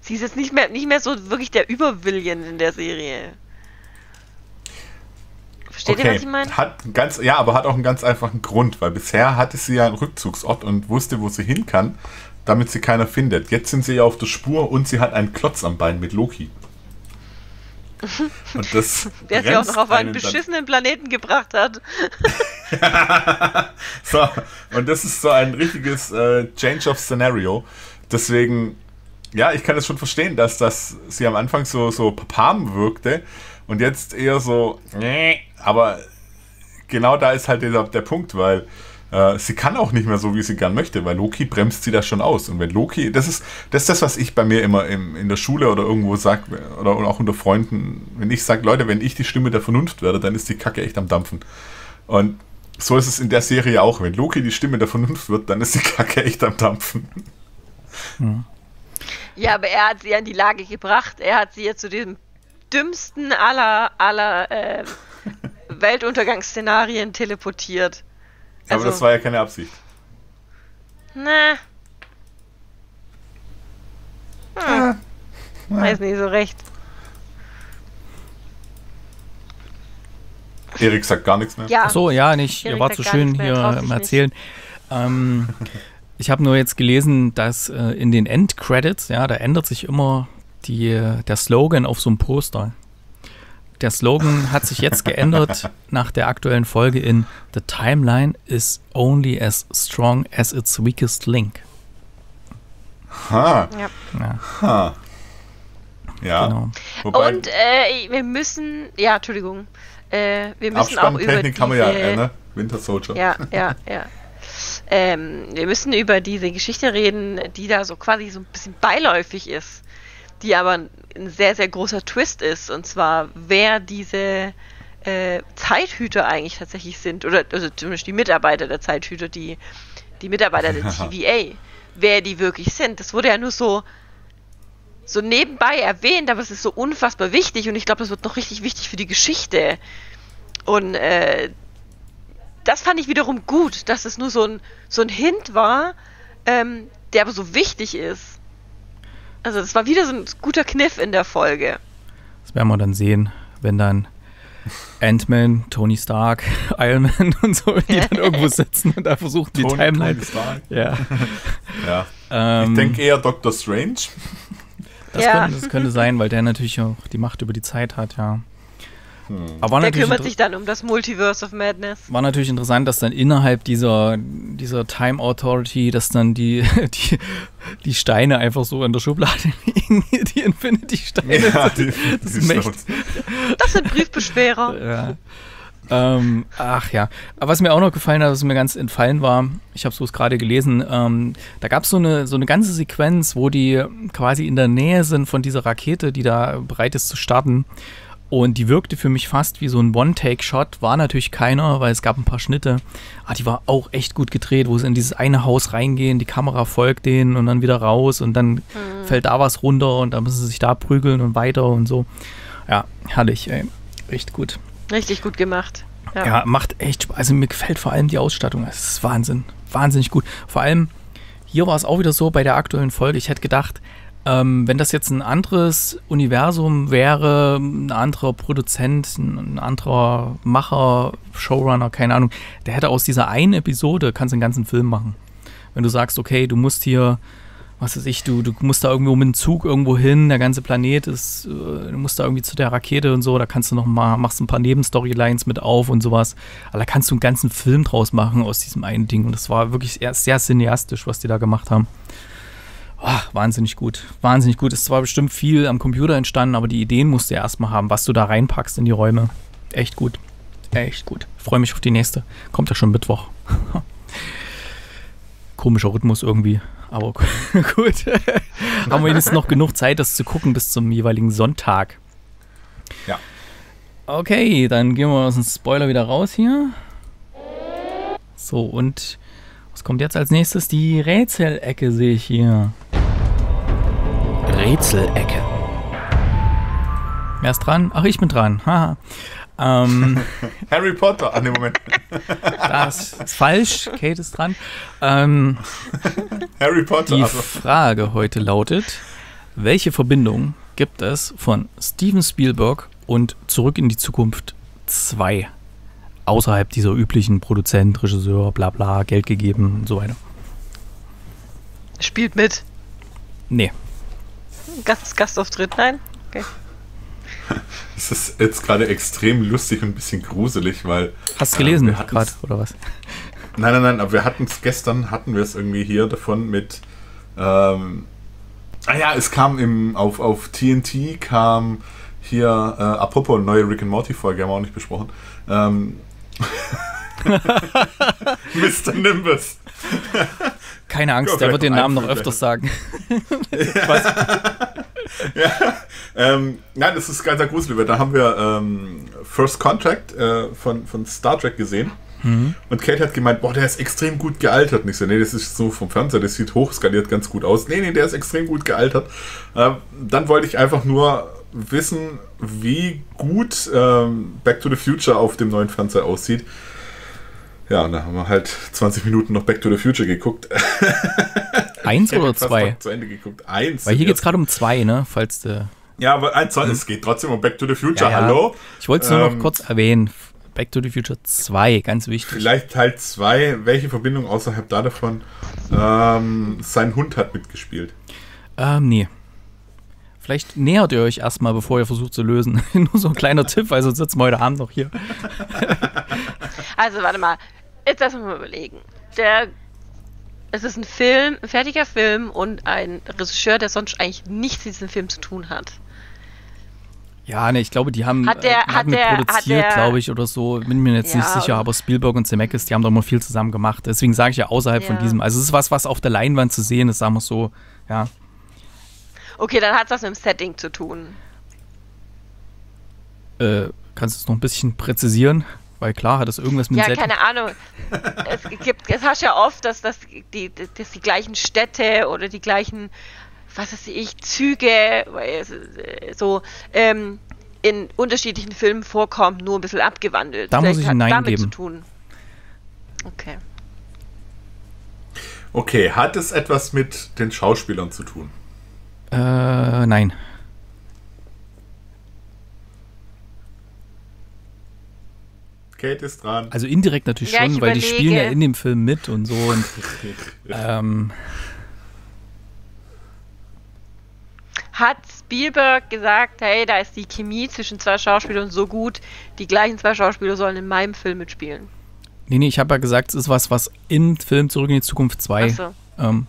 Sie ist jetzt nicht mehr, nicht mehr so wirklich der Übervillain in der Serie. Versteht okay. ihr, was ich meine? Hat ganz, ja, aber hat auch einen ganz einfachen Grund, weil bisher hatte sie ja einen Rückzugsort und wusste, wo sie hin kann, damit sie keiner findet. Jetzt sind sie ja auf der Spur und sie hat einen Klotz am Bein mit Loki. Und das der sie auch noch auf einen, einen beschissenen Planeten gebracht hat. So, und das ist so ein richtiges äh, Change of Scenario. Deswegen, ja, ich kann das schon verstehen, dass, dass sie am Anfam so, so papam wirkte Und jetzt eher so, aber genau da ist halt der, der Punkt, weil äh, sie kann auch nicht mehr so, wie sie gern möchte, weil Loki bremst sie das schon aus. Und wenn Loki, das ist das, ist das was ich bei mir immer im, in der Schule oder irgendwo sage, oder auch unter Freunden, wenn ich sage, Leute, wenn ich die Stimme der Vernunft werde, dann ist die Kacke echt am Dampfen. Und so ist es in der Serie auch. Wenn Loki die Stimme der Vernunft wird, dann ist die Kacke echt am Dampfen. Hm. Ja, aber er hat sie an die Lage gebracht. Er hat sie ja zu diesem dümmsten aller, aller äh, Weltuntergangsszenarien teleportiert. Also, aber das war ja keine Absicht. Na. Hm. Na. Weiß nicht so recht. Erik sagt gar nichts mehr. Ja. Ach so, ja, nicht. Ihr wart so schön hier am Erzählen. Ähm, ich habe nur jetzt gelesen, dass äh, in den Endcredits, ja, da ändert sich immer die, der Slogan auf so einem Poster. Der Slogan hat sich jetzt geändert nach der aktuellen Folge in The Timeline is only as strong as its weakest link. Ha. Ja. Ja. Ha. Ja. Genau. Und äh, wir müssen, ja, Entschuldigung, Äh, wir müssen auch über diese, haben wir ja, äh, ne? Winter Soldier. Ja, ja, ja. Ähm, wir müssen über diese Geschichte reden, die da so quasi so ein bisschen beiläufig ist, die aber ein sehr, sehr großer Twist ist. Und zwar, wer diese äh, Zeithüter eigentlich tatsächlich sind, oder also zumindest die Mitarbeiter der Zeithüter, die, die Mitarbeiter der T V A, wer die wirklich sind. Das wurde ja nur so so nebenbei erwähnt, aber es ist so unfassbar wichtig und ich glaube, das wird noch richtig wichtig für die Geschichte. Und äh, das fand ich wiederum gut, dass es nur so ein, so ein Hint war, ähm, der aber so wichtig ist. Also das war wieder so ein guter Kniff in der Folge. Das werden wir dann sehen, wenn dann Ant-Man, Tony Stark, Iron Man und so, die dann irgendwo sitzen und da versuchen die Tony, Timeline. Tony Stark. Ja. Ja. Ähm, ich denke eher Doctor Strange. Das, ja. könnte, das könnte sein, weil der natürlich auch die Macht über die Zeit hat, ja. Hm. Aber der kümmert sich dann um das Multiverse of Madness. War natürlich interessant, dass dann innerhalb dieser, dieser Time Authority, dass dann die, die, die Steine einfach so in der Schublade liegen, die Infinity-Steine. Ja, die, das, die ist das sind Briefbeschwerer. Ja. Ähm, ach ja. Aber was mir auch noch gefallen hat, was mir ganz entfallen war, ich habe es gerade gelesen, ähm, da gab es so eine, so eine ganze Sequenz, wo die quasi in der Nähe sind von dieser Rakete, die da bereit ist zu starten. Und die wirkte für mich fast wie so ein One-Take-Shot. War natürlich keiner, weil es gab ein paar Schnitte. Ah, die war auch echt gut gedreht, wo sie in dieses eine Haus reingehen, die Kamera folgt denen und dann wieder raus und dann mhm. fällt da was runter und dann müssen sie sich da prügeln und weiter und so. Ja, herrlich, ey. Echt gut. Richtig gut gemacht. Ja, ja, macht echt Spaß. Also mir gefällt vor allem die Ausstattung. Das ist Wahnsinn. Wahnsinnig gut. Vor allem, hier war es auch wieder so bei der aktuellen Folge, ich hätte gedacht, Ähm, wenn das jetzt ein anderes Universum wäre, ein anderer Produzent, ein anderer Macher, Showrunner, keine Ahnung, der hätte aus dieser einen Episode, kannst du einen ganzen Film machen. Wenn du sagst, okay, du musst hier, was weiß ich, du, du musst da irgendwo mit dem Zug irgendwo hin, der ganze Planet ist, du musst da irgendwie zu der Rakete und so, da kannst du noch mal, machst ein paar Nebenstorylines mit auf und sowas. Aber da kannst du einen ganzen Film draus machen aus diesem einen Ding. Und das war wirklich sehr, sehr cineastisch, was die da gemacht haben. Oh, wahnsinnig gut, wahnsinnig gut. Ist zwar bestimmt viel am Computer entstanden, aber die Ideen musst du erstmal haben, was du da reinpackst in die Räume. Echt gut, echt gut. Freue mich auf die nächste. Kommt ja schon Mittwoch. Komischer Rhythmus irgendwie, aber gut. Haben wir jetzt noch genug Zeit, das zu gucken bis zum jeweiligen Sonntag. Ja. Okay, dann gehen wir aus dem Spoiler wieder raus hier. So, und was kommt jetzt als nächstes? Die Rätselecke sehe ich hier. Rätselecke. Wer ist dran? Ach, ich bin dran. Haha. Ähm, Harry Potter, an dem Moment. Das ist falsch. Kate ist dran. Ähm, Harry Potter. Die also. Frage heute lautet: Welche Verbindung gibt es von Steven Spielberg und Zurück in die Zukunft zwei? Außerhalb dieser üblichen Produzent, Regisseur, bla bla, Geld gegeben und so weiter. Spielt mit? Nee. Gast, Gastauftritt? Nein? Okay. Das ist jetzt gerade extrem lustig und ein bisschen gruselig, weil... Hast du gelesen äh, gerade, oder was? Nein, nein, nein, aber wir hatten es gestern, hatten wir es irgendwie hier davon mit... Ähm, ah ja, es kam im, auf, auf T N T kam... Hier, äh, apropos, neue Rick and Morty-Folge haben wir auch nicht besprochen. Ähm, Mister Nimbus. Keine Angst, der wird den Namen noch öfters sagen. Ja. Ja. Ähm, nein, das ist ganz gruselig. Da haben wir ähm, First Contact äh, von, von Star Trek gesehen. Mhm. Und Kate hat gemeint, boah, der ist extrem gut gealtert. Und ich so, nee, das ist so vom Fernseher, das sieht hochskaliert ganz gut aus. Nee, nee, der ist extrem gut gealtert. Ähm, dann wollte ich einfach nur wissen, wie gut ähm, Back to the Future auf dem neuen Fernseher aussieht. Ja, und da haben wir halt zwanzig Minuten noch Back to the Future geguckt. Eins oder zwei? Zu Ende geguckt. Eins. Weil hier geht es gerade um zwei, ne? Falls de... Ja, aber eins, mhm. Es geht trotzdem um Back to the Future, ja, ja. Hallo? Ich wollte es nur ähm, noch kurz erwähnen. Back to the Future zwei, ganz wichtig. Vielleicht Teil zwei, welche Verbindung außerhalb da davon? Ähm, sein Hund hat mitgespielt. Ähm, nee. Vielleicht nähert ihr euch erstmal, bevor ihr versucht zu lösen. Nur so ein kleiner Tipp, weil sonst sitzen wir heute Abend noch hier. Also, warte mal. Jetzt lassen wir mal überlegen. Der, es ist ein Film, ein fertiger Film und ein Regisseur, der sonst eigentlich nichts mit diesem Film zu tun hat. Ja, ne, ich glaube, die haben, hat der, äh, haben hat mit der, produziert, glaube ich, oder so. Bin mir jetzt ja, nicht sicher, aber Spielberg und Zemeckis, die haben doch mal viel zusammen gemacht. Deswegen sage ich ja außerhalb ja. von diesem. Also, es ist was, was auf der Leinwand zu sehen ist, sagen wir es so, ja. Okay, dann hat es was mit dem Setting zu tun. Äh, kannst du es noch ein bisschen präzisieren? Weil klar, hat es irgendwas mit ja, dem Setting? Ja, keine Ahnung. Es gibt, es hast ja oft, dass, dass, die, dass die gleichen Städte oder die gleichen, was weiß ich, Züge, so ähm, in unterschiedlichen Filmen vorkommen, nur ein bisschen abgewandelt. Da Vielleicht muss ich ein Nein damit geben. Zu tun. Okay. Okay, hat es etwas mit den Schauspielern zu tun? Äh, nein. Kate ist dran. Also indirekt natürlich ja, schon, weil die spielen ja in dem Film mit und so. Und, ähm, hat Spielberg gesagt, hey, da ist die Chemie zwischen zwei Schauspielern so gut, die gleichen zwei Schauspieler sollen in meinem Film mitspielen? Nee, nee, ich habe ja gesagt, es ist was, was im Film Zurück in die Zukunft zwei. Ach so. ähm,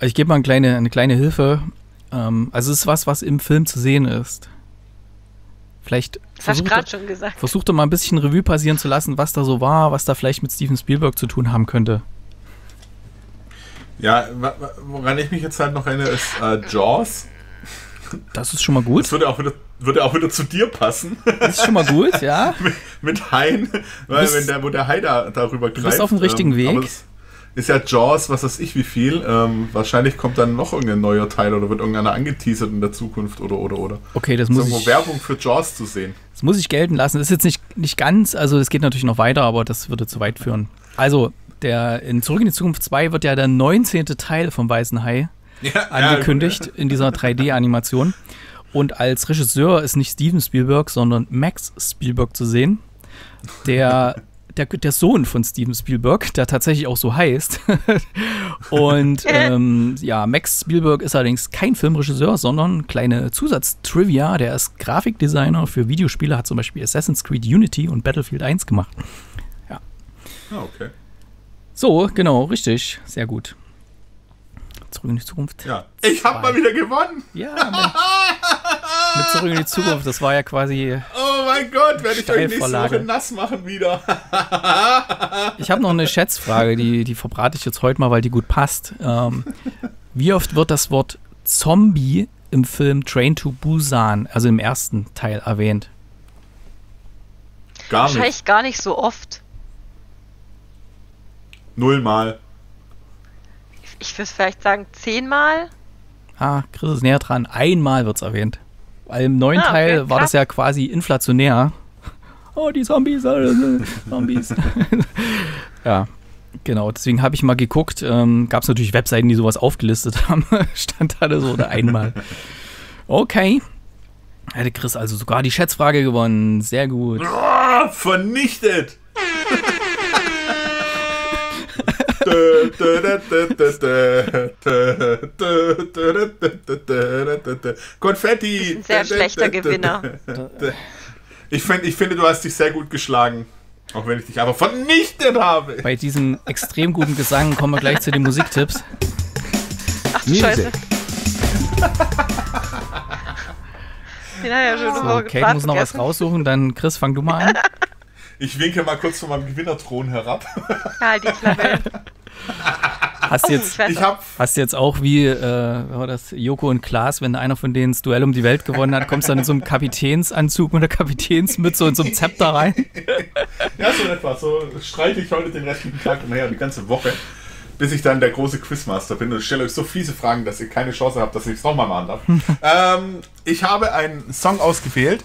Ich gebe mal eine kleine, eine kleine Hilfe. Ähm, also es ist was, was im Film zu sehen ist. Vielleicht hast du gerade schon gesagt. Versucht doch mal ein bisschen Revue passieren zu lassen, was da so war, was da vielleicht mit Steven Spielberg zu tun haben könnte. Ja, woran ich mich jetzt halt noch erinnere, ist äh, Jaws. Das ist schon mal gut. Das würde auch wieder, würde auch wieder zu dir passen. Das ist schon mal gut, ja. mit, mit Haien, weil bist, wenn der, wo der Hai da darüber greift. Du bist auf dem richtigen ähm, Weg. Ist ja Jaws, was weiß ich wie viel. Ähm, wahrscheinlich kommt dann noch irgendein neuer Teil oder wird irgendeiner angeteasert in der Zukunft oder, oder, oder. Okay, das muss ich... Werbung für Jaws zu sehen. Das muss ich gelten lassen. Das ist jetzt nicht, nicht ganz, also es geht natürlich noch weiter, aber das würde zu weit führen. Also, der in Zurück in die Zukunft zwei wird ja der neunzehnte Teil vom Weißen Hai ja, angekündigt ja. in dieser drei D-Animation. Und als Regisseur ist nicht Steven Spielberg, sondern Max Spielberg zu sehen, der... Der, der Sohn von Steven Spielberg, der tatsächlich auch so heißt. Und ähm, ja, Max Spielberg ist allerdings kein Filmregisseur, sondern kleine Zusatztrivia. Der ist Grafikdesigner für Videospiele, hat zum Beispiel Assassin's Creed Unity und Battlefield eins gemacht. Ja. Ah, okay. So, genau, richtig. Sehr gut. Zurück in die Zukunft. Ja. Ich hab mal wieder gewonnen! Ja, mit, mit Zurück in die Zukunft, das war ja quasi. Oh mein Gott, werde ich euch nächste Woche nass machen wieder. Ich habe noch eine Schätzfrage, die, die verbrate ich jetzt heute mal, weil die gut passt. Ähm, wie oft wird das Wort Zombie im Film Train to Busan, also im ersten Teil, erwähnt? Gar nicht. Wahrscheinlich gar nicht so oft. Nullmal. Ich würde vielleicht sagen, zehnmal. Ah, Chris ist näher dran. Einmal wird es erwähnt. Weil im neuen ah, okay, Teil war krass. Das ja quasi inflationär. Oh, die Zombies. Zombies. Ja, genau. Deswegen habe ich mal geguckt. Ähm, Gab es natürlich Webseiten, die sowas aufgelistet haben. Stand alle so oder einmal. Okay. Hätte Chris also sogar die Schätzfrage gewonnen. Sehr gut. Oh, vernichtet. Konfetti! Ein sehr schlechter Gewinner. Ich finde, ich finde, du hast dich sehr gut geschlagen. Auch wenn ich dich aber vernichtet habe. Bei diesem extrem guten Gesang kommen wir gleich zu den Musiktipps. Ach, Scheiße. Ja, ja, schön. So, Kate muss noch was raussuchen, dann Chris, fang du mal an. Ich winke mal kurz von meinem Gewinnerthron herab. Ja, die Klappe. Hast jetzt, oh, ich hab, hast jetzt auch wie äh, das Joko und Klaas, wenn einer von denen das Duell um die Welt gewonnen hat, kommst dann in so einem Kapitänsanzug mit einer Kapitänsmütze und so einem Zepter rein. Ja, so etwa. So streite ich heute den restlichen Tag umher, die ganze Woche, bis ich dann der große Quizmaster bin und stelle euch so fiese Fragen, dass ihr keine Chance habt, dass ich es nochmal machen darf. ähm, ich habe einen Song ausgewählt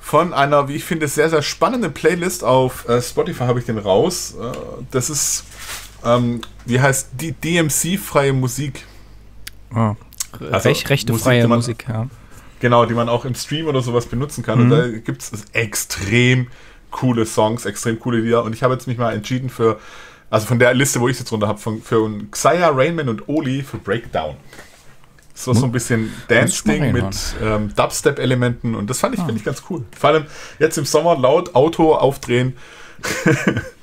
von einer, wie ich finde, sehr, sehr spannenden Playlist. Auf äh, Spotify habe ich den raus. Äh, das ist... Ähm, die heißt die D M C-freie Musik. Oh. Also rechtefreie Musik, Musik, ja. Genau, die man auch im Stream oder sowas benutzen kann. Mhm. Und da gibt es extrem coole Songs, extrem coole Lieder. Und ich habe jetzt mich mal entschieden für, also von der Liste, wo ich es jetzt runter habe, für Xayah, Rainman und Oli für Breakdown. So, so ein bisschen Dance-Ding mit ähm, Dubstep-Elementen. Und das fand ich, ah. finde ich ganz cool. Vor allem jetzt im Sommer laut Auto aufdrehen.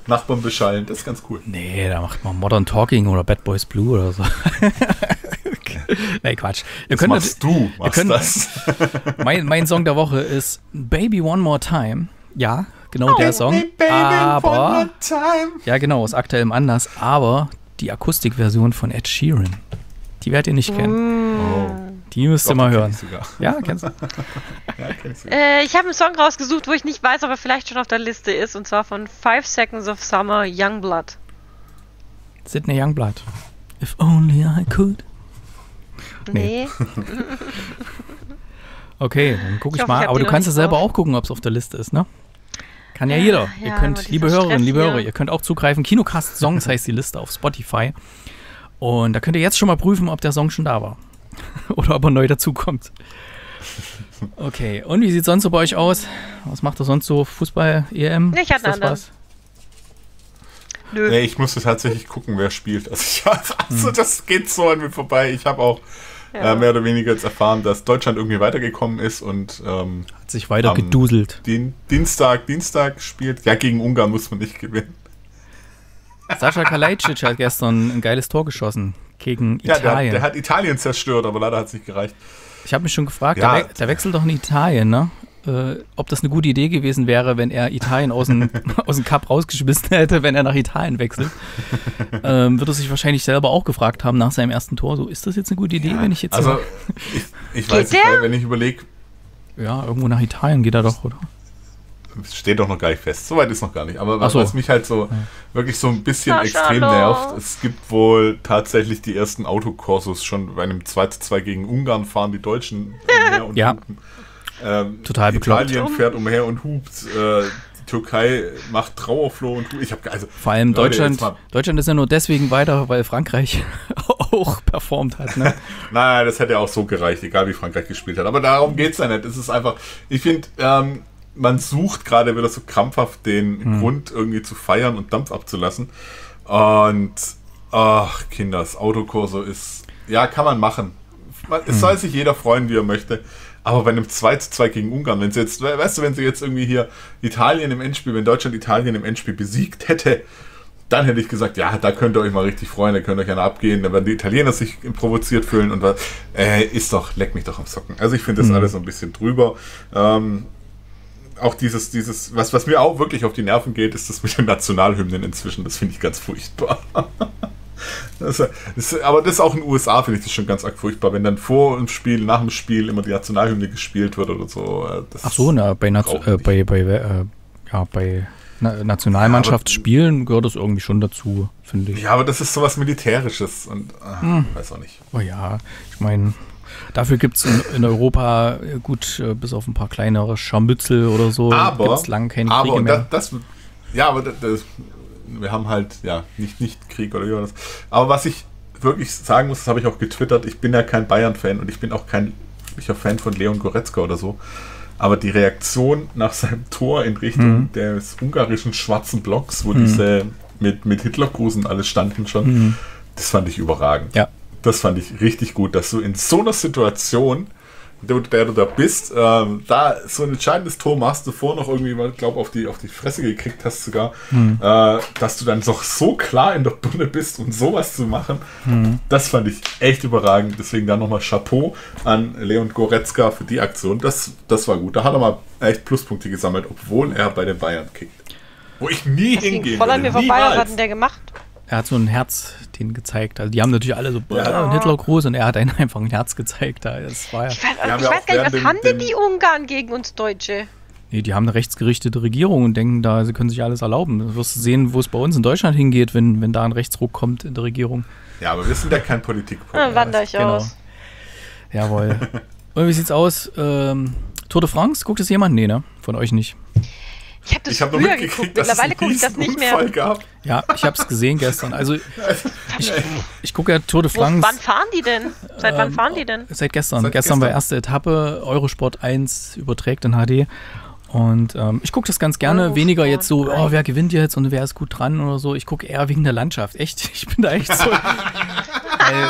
Nachbarn beschallen, das ist ganz cool. Nee, da macht man Modern Talking oder Bad Boys Blue oder so. Nee, Quatsch. Ihr könnt das, du machst ihr könnt, das. mein, mein Song der Woche ist Baby One More Time. Ja, genau oh, der Song. Baby, baby, aber, one more time. Ja, genau, aus aktuellem Anlass. Aber die Akustikversion von Ed Sheeran, die werdet ihr nicht kennen. Oh. Die müsst ihr mal hören. Ich ja, kennst du? Ja, kennst du. Äh, ich habe einen Song rausgesucht, wo ich nicht weiß, ob er vielleicht schon auf der Liste ist. Und zwar von Five Seconds of Summer, Youngblood. Sydney Youngblood. If only I could. Nee. nee. Okay, dann gucke ich, ich hoffe, mal. Ich Aber du kannst ja selber auch gucken, ob es auf der Liste ist, ne? Kann ja, ja jeder. Ja, ihr könnt, liebe Hörerinnen, liebe Hörer, ihr könnt auch zugreifen. KinoCast Songs heißt die Liste auf Spotify. Und da könnt ihr jetzt schon mal prüfen, ob der Song schon da war. Oder ob er neu dazukommt. Okay, und wie sieht es sonst so bei euch aus? Was macht ihr sonst so? Fußball, E M? Ich hatte einen anderen. Nö. Nee, ich musste tatsächlich gucken, wer spielt. Also, ich, also hm. das geht so an mir vorbei. Ich habe auch ja. äh, mehr oder weniger jetzt erfahren, dass Deutschland irgendwie weitergekommen ist und ähm, hat sich weiter geduselt. Den Dienstag, Dienstag spielt. Ja, gegen Ungarn muss man nicht gewinnen. Sascha Kalajdzic hat gestern ein geiles Tor geschossen. Gegen Italien. Ja, der, der hat Italien zerstört, aber leider hat es nicht gereicht. Ich habe mich schon gefragt, ja. der, We der wechselt doch in Italien, ne? Äh, ob das eine gute Idee gewesen wäre, wenn er Italien aus dem, aus dem Cup rausgeschmissen hätte, wenn er nach Italien wechselt. ähm, wird er sich wahrscheinlich selber auch gefragt haben nach seinem ersten Tor, so, ist das jetzt eine gute Idee, ja, wenn ich jetzt... Also, ich, ich weiß nicht, weil, wenn ich überlege... Ja, irgendwo nach Italien geht er doch, oder? Steht doch noch gar nicht fest. Soweit ist noch gar nicht. Aber so. Was mich halt so ja. wirklich so ein bisschen Sascha, extrem no. nervt, es gibt wohl tatsächlich die ersten Autokorsos schon bei einem zwei zu zwei gegen Ungarn fahren die Deutschen umher und ja. hupen. Ähm, Total bekloppt. Italien fährt umher und hupt. Äh, die Türkei macht Trauerfloh und hupt. Ich hab, also, vor allem Leute, Deutschland. Deutschland ist ja nur deswegen weiter, weil Frankreich auch performt hat. Ne? Naja, das hätte ja auch so gereicht, egal wie Frankreich gespielt hat. Aber darum geht es ja nicht. Es ist einfach, ich finde, ähm, man sucht gerade wieder so krampfhaft den hm. Grund irgendwie zu feiern und Dampf abzulassen. Und ach, Kinder, das Autokorso ist, ja, kann man machen. Man, hm. Es soll sich jeder freuen, wie er möchte. Aber bei einem zwei zu zwei gegen Ungarn, wenn sie jetzt, weißt du, wenn sie jetzt irgendwie hier Italien im Endspiel, wenn Deutschland Italien im Endspiel besiegt hätte, dann hätte ich gesagt, ja, da könnt ihr euch mal richtig freuen, da könnt ihr euch einer abgehen, da werden die Italiener sich provoziert fühlen und was, äh, ist doch, leck mich doch am Socken. Also ich finde das hm. alles so ein bisschen drüber. Ähm, Auch dieses, dieses, was, was mir auch wirklich auf die Nerven geht, ist das mit den Nationalhymnen inzwischen. Das finde ich ganz furchtbar. Das, das, aber das ist auch in den U S A, finde ich das schon ganz arg furchtbar, wenn dann vor dem Spiel, nach dem Spiel immer die Nationalhymne gespielt wird oder so. Das Ach so, na, bei, Naz äh, bei, bei, äh, ja, bei na, Nationalmannschaftsspielen ja, gehört das irgendwie schon dazu, finde ich. Ja, aber das ist sowas Militärisches und äh, hm. weiß auch nicht. Oh ja, ich meine... Dafür gibt es in, in Europa, gut, bis auf ein paar kleinere Scharmützel oder so, gibt es lange keine aber, Kriege mehr. Das, das, ja, aber das, das, wir haben halt, ja, nicht, nicht Krieg oder irgendwas. Aber was ich wirklich sagen muss, das habe ich auch getwittert, ich bin ja kein Bayern-Fan und ich bin auch kein wirklicher Fan von Leon Goretzka oder so. Aber die Reaktion nach seinem Tor in Richtung mhm. des ungarischen schwarzen Blocks, wo mhm. diese mit, mit Hitlergrußen alles standen schon, mhm. das fand ich überragend. Ja. Das fand ich richtig gut, dass du in so einer Situation Dude, der du da bist, ähm, da so ein entscheidendes Tor machst, bevor noch irgendwie, ich glaube, auf die, auf die Fresse gekriegt hast sogar, hm. äh, dass du dann doch so klar in der Birne bist, um sowas zu machen, hm. das fand ich echt überragend. Deswegen da nochmal Chapeau an Leon Goretzka für die Aktion. Das, das war gut. Da hat er mal echt Pluspunkte gesammelt, obwohl er bei den Bayern kickt. Wo ich nie hingehe. Voll an mir vorbei, was hat denn der gemacht? Er hat so ein Herz denen gezeigt. Also die haben natürlich alle so ja. Hitler groß und er hat einen einfach ein Herz gezeigt. Das war ja ich weiß, also ich weiß gar nicht, was haben denn die Ungarn gegen uns Deutsche? Nee, die haben eine rechtsgerichtete Regierung und denken da, sie können sich alles erlauben. Du wirst sehen, wo es bei uns in Deutschland hingeht, wenn, wenn da ein Rechtsruck kommt in der Regierung. Ja, aber wir sind ja kein Politik-Podcast. Dann wandere ich genau. aus. Jawohl. Und wie sieht's aus? Ähm, Tour de France? Guckt es jemand? Nee, ne? Von euch nicht. Ich habe das hab früher geguckt, geguckt. Mittlerweile gucke ich das nicht mehr. Gab. Ja, ich habe es gesehen gestern. Also ich, ich gucke ja Tour de France. Wann fahren die denn? Seit ähm, wann fahren die denn? Seit gestern. Seit gestern, gestern war erste Etappe, Eurosport eins überträgt in H D. Und ähm, ich gucke das ganz gerne, oh, weniger Sport. Jetzt so, oh, wer gewinnt jetzt und wer ist gut dran oder so. Ich gucke eher wegen der Landschaft. Echt, ich bin da echt so... weil,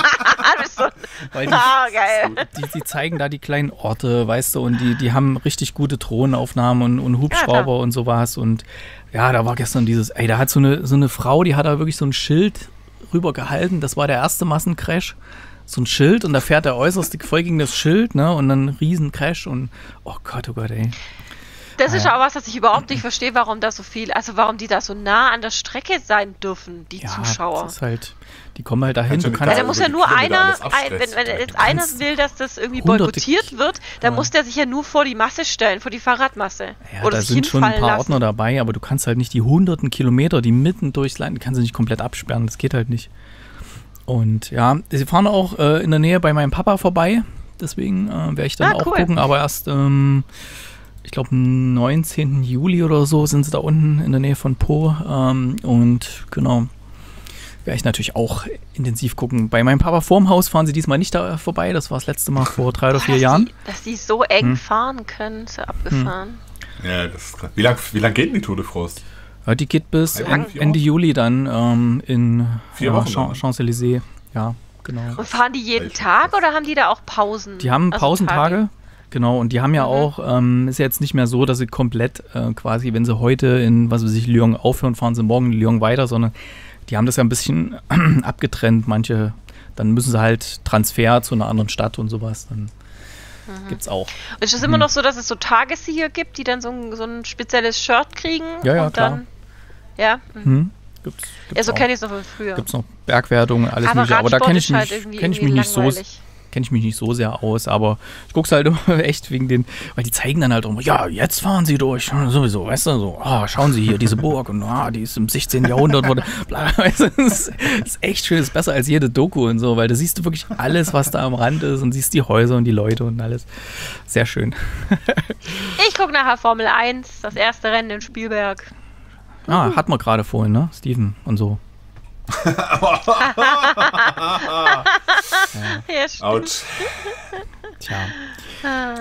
weil die, ah, geil. Die, die zeigen da die kleinen Orte, weißt du, und die, die haben richtig gute Drohnenaufnahmen und, und Hubschrauber ja, und sowas. Und ja, da war gestern dieses, ey, da hat so eine, so eine Frau, die hat da wirklich so ein Schild rüber gehalten. Das war der erste Massencrash. So ein Schild und da fährt der Äußerste voll gegen das Schild, ne, und dann ein Riesencrash und oh Gott, oh Gott, ey. Das ist auch was, was ich überhaupt nicht verstehe, warum da so viel, also warum die da so nah an der Strecke sein dürfen, die ja, Zuschauer. Das ist halt, die kommen halt dahin. Du kannst ja, da muss ja nur einer, ein, wenn, wenn jetzt einer will, dass das irgendwie boykottiert wird, dann ja. muss der sich ja nur vor die Masse stellen, vor die Fahrradmasse. Ja, oder da sich sind schon ein paar lassen. Ordner dabei, aber du kannst halt nicht die hunderten Kilometer, die mitten durchs Land, kannst du nicht komplett absperren, das geht halt nicht. Und ja, sie fahren auch äh, in der Nähe bei meinem Papa vorbei, deswegen äh, werde ich dann ah, auch cool. gucken, aber erst... Ähm, ich glaube, am neunzehnten Juli oder so sind sie da unten in der Nähe von Po. Ähm, und genau, werde ich natürlich auch intensiv gucken. Bei meinem Papa vorm Haus fahren sie diesmal nicht da vorbei. Das war das letzte Mal vor drei oder vier dass Jahren. Die, dass die so eng hm. fahren können, so abgefahren. Hm. Ja, das ist krass. Wie lang, wie lang geht denn die Tour de France? Ja, die geht bis en, Ende Juli dann ähm, in ja, Champs-Élysées. Ja, genau. Und fahren die jeden Tag oder haben die da auch Pausen? Die haben also Pausentage. Genau, und die haben ja mhm. auch, ähm, ist ja jetzt nicht mehr so, dass sie komplett äh, quasi, wenn sie heute in, was weiß ich, Lyon aufhören, fahren sie morgen in Lyon weiter, sondern die haben das ja ein bisschen abgetrennt, manche, dann müssen sie halt Transfer zu einer anderen Stadt und sowas, dann mhm. gibt's auch. Und ist es mhm. immer noch so, dass es so Tagessieger gibt, die dann so ein, so ein spezielles Shirt kriegen? Ja, ja, und klar. Dann, ja, mhm. Mhm. Gibt's, gibt's ja, so kenne ich es noch von früher. Gibt's noch Bergwertungen, alles mögliche, aber da kenne ich mich, halt irgendwie, kenn ich irgendwie mich nicht so... kenne ich mich nicht so sehr aus, aber ich gucke es halt immer echt wegen den, weil die zeigen dann halt immer, ja, jetzt fahren sie durch, sowieso, weißt du, so, ah, schauen sie hier, diese Burg, und ah, die ist im sechzehnten Jahrhundert, wurde, bla, weißt du, das ist echt schön, das ist besser als jede Doku und so, weil da siehst du wirklich alles, was da am Rand ist und siehst die Häuser und die Leute und alles, sehr schön. Ich gucke nachher Formel eins, das erste Rennen in Spielberg. Ah, hat man gerade vorhin, ne, Steven und so. ja. Ja, stimmt. Autsch. Tja.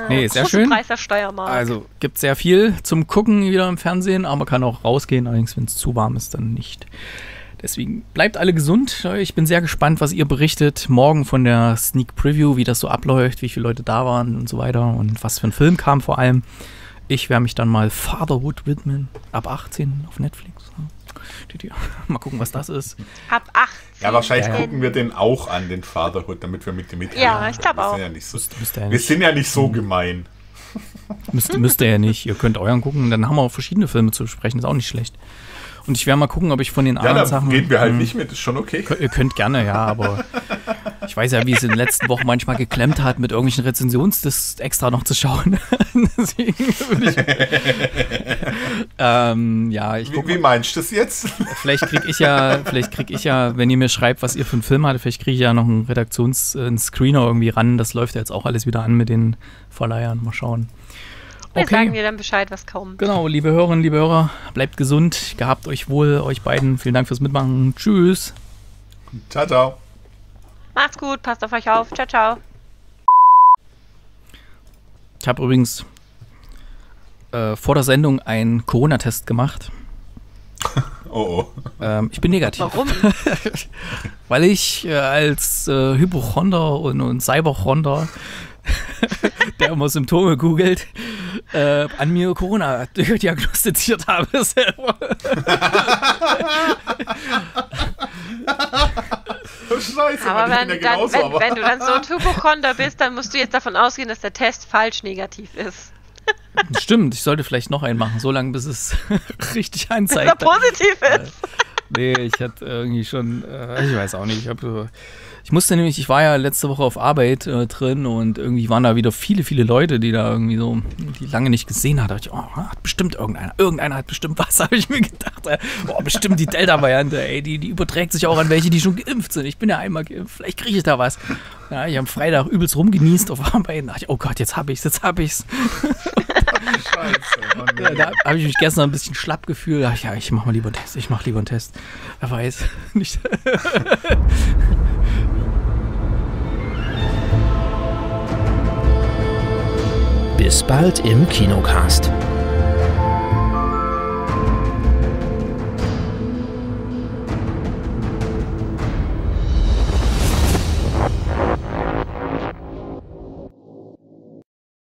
Nee, sehr schön. Preis der Steiermark. Also gibt sehr viel zum Gucken wieder im Fernsehen, aber man kann auch rausgehen, allerdings wenn es zu warm ist, dann nicht. Deswegen bleibt alle gesund. Ich bin sehr gespannt, was ihr berichtet morgen von der Sneak Preview, wie das so abläuft, wie viele Leute da waren und so weiter und was für ein Film kam vor allem. Ich werde mich dann mal Fatherhood widmen, ab achtzehn auf Netflix. Mal gucken, was das ist. Ab achtzehn. Ja, wahrscheinlich ja. gucken wir den auch an, den Fatherhood, damit wir mit dem mithalten. Ja, ich glaube auch. Ja nicht so, müsst, ja wir nicht. Sind ja nicht so gemein. Müsst, müsst ihr ja nicht. Ihr könnt euren gucken. Dann haben wir auch verschiedene Filme zu besprechen. Ist auch nicht schlecht. Und ich werde mal gucken, ob ich von den ja, anderen Sachen... Ja, gehen wir halt ähm, nicht mit. Ist schon okay. Könnt, ihr könnt gerne, ja, aber... Ich weiß ja, wie es in den letzten Wochen manchmal geklemmt hat, mit irgendwelchen Rezensionsdisks extra noch zu schauen. Deswegen würde ich... ähm, ja, ich guck wie, wie meinst du das jetzt? Vielleicht kriege ich ja, vielleicht kriege ich ja, wenn ihr mir schreibt, was ihr für einen Film hattet, vielleicht kriege ich ja noch einen Redaktions-, einen Screener irgendwie ran. Das läuft ja jetzt auch alles wieder an mit den Verleihern. Mal schauen. Okay. Wir sagen dir dann Bescheid, was kommt. Genau, liebe Hörerinnen, liebe Hörer, bleibt gesund, gehabt euch wohl, euch beiden. Vielen Dank fürs Mitmachen. Tschüss. Ciao, ciao. Macht's gut, passt auf euch auf. Ciao, ciao. Ich habe übrigens äh, vor der Sendung einen Corona-Test gemacht. Oh, oh. Ähm, ich bin negativ. Warum? Weil ich äh, als äh, Hypochonder und, und Cyberchonder der immer Symptome googelt, äh, an mir Corona diagnostiziert habe selber. Scheiße, aber wenn, ja genauso, dann, wenn, aber. wenn du dann so ein Hypochonder bist, dann musst du jetzt davon ausgehen, dass der Test falsch negativ ist. Stimmt, ich sollte vielleicht noch einen machen, so lange, bis es richtig anzeigt. Bis er positiv ist. Nee, ich hatte irgendwie schon, ich weiß auch nicht, ich habe... Ich musste nämlich, ich war ja letzte Woche auf Arbeit äh, drin und irgendwie waren da wieder viele, viele Leute, die da irgendwie so, die lange nicht gesehen hat. Da dachte ich, oh, hat bestimmt irgendeiner. Irgendeiner hat bestimmt was, habe ich mir gedacht. Äh, oh, bestimmt die Delta-Variante, ey, die, die überträgt sich auch an welche, die schon geimpft sind. Ich bin ja einmal geimpft, vielleicht kriege ich da was. Ja, ich habe am Freitag übelst rumgenießt auf Arbeit und dachte, oh Gott, jetzt habe ich's, jetzt habe ich's. Scheiße, Mann, ja, da habe ich mich gestern ein bisschen schlapp gefühlt. Da dachte ich, ja, ich mache mal lieber einen Test, ich mache lieber einen Test. Wer weiß nicht. Bis bald im KinoCast.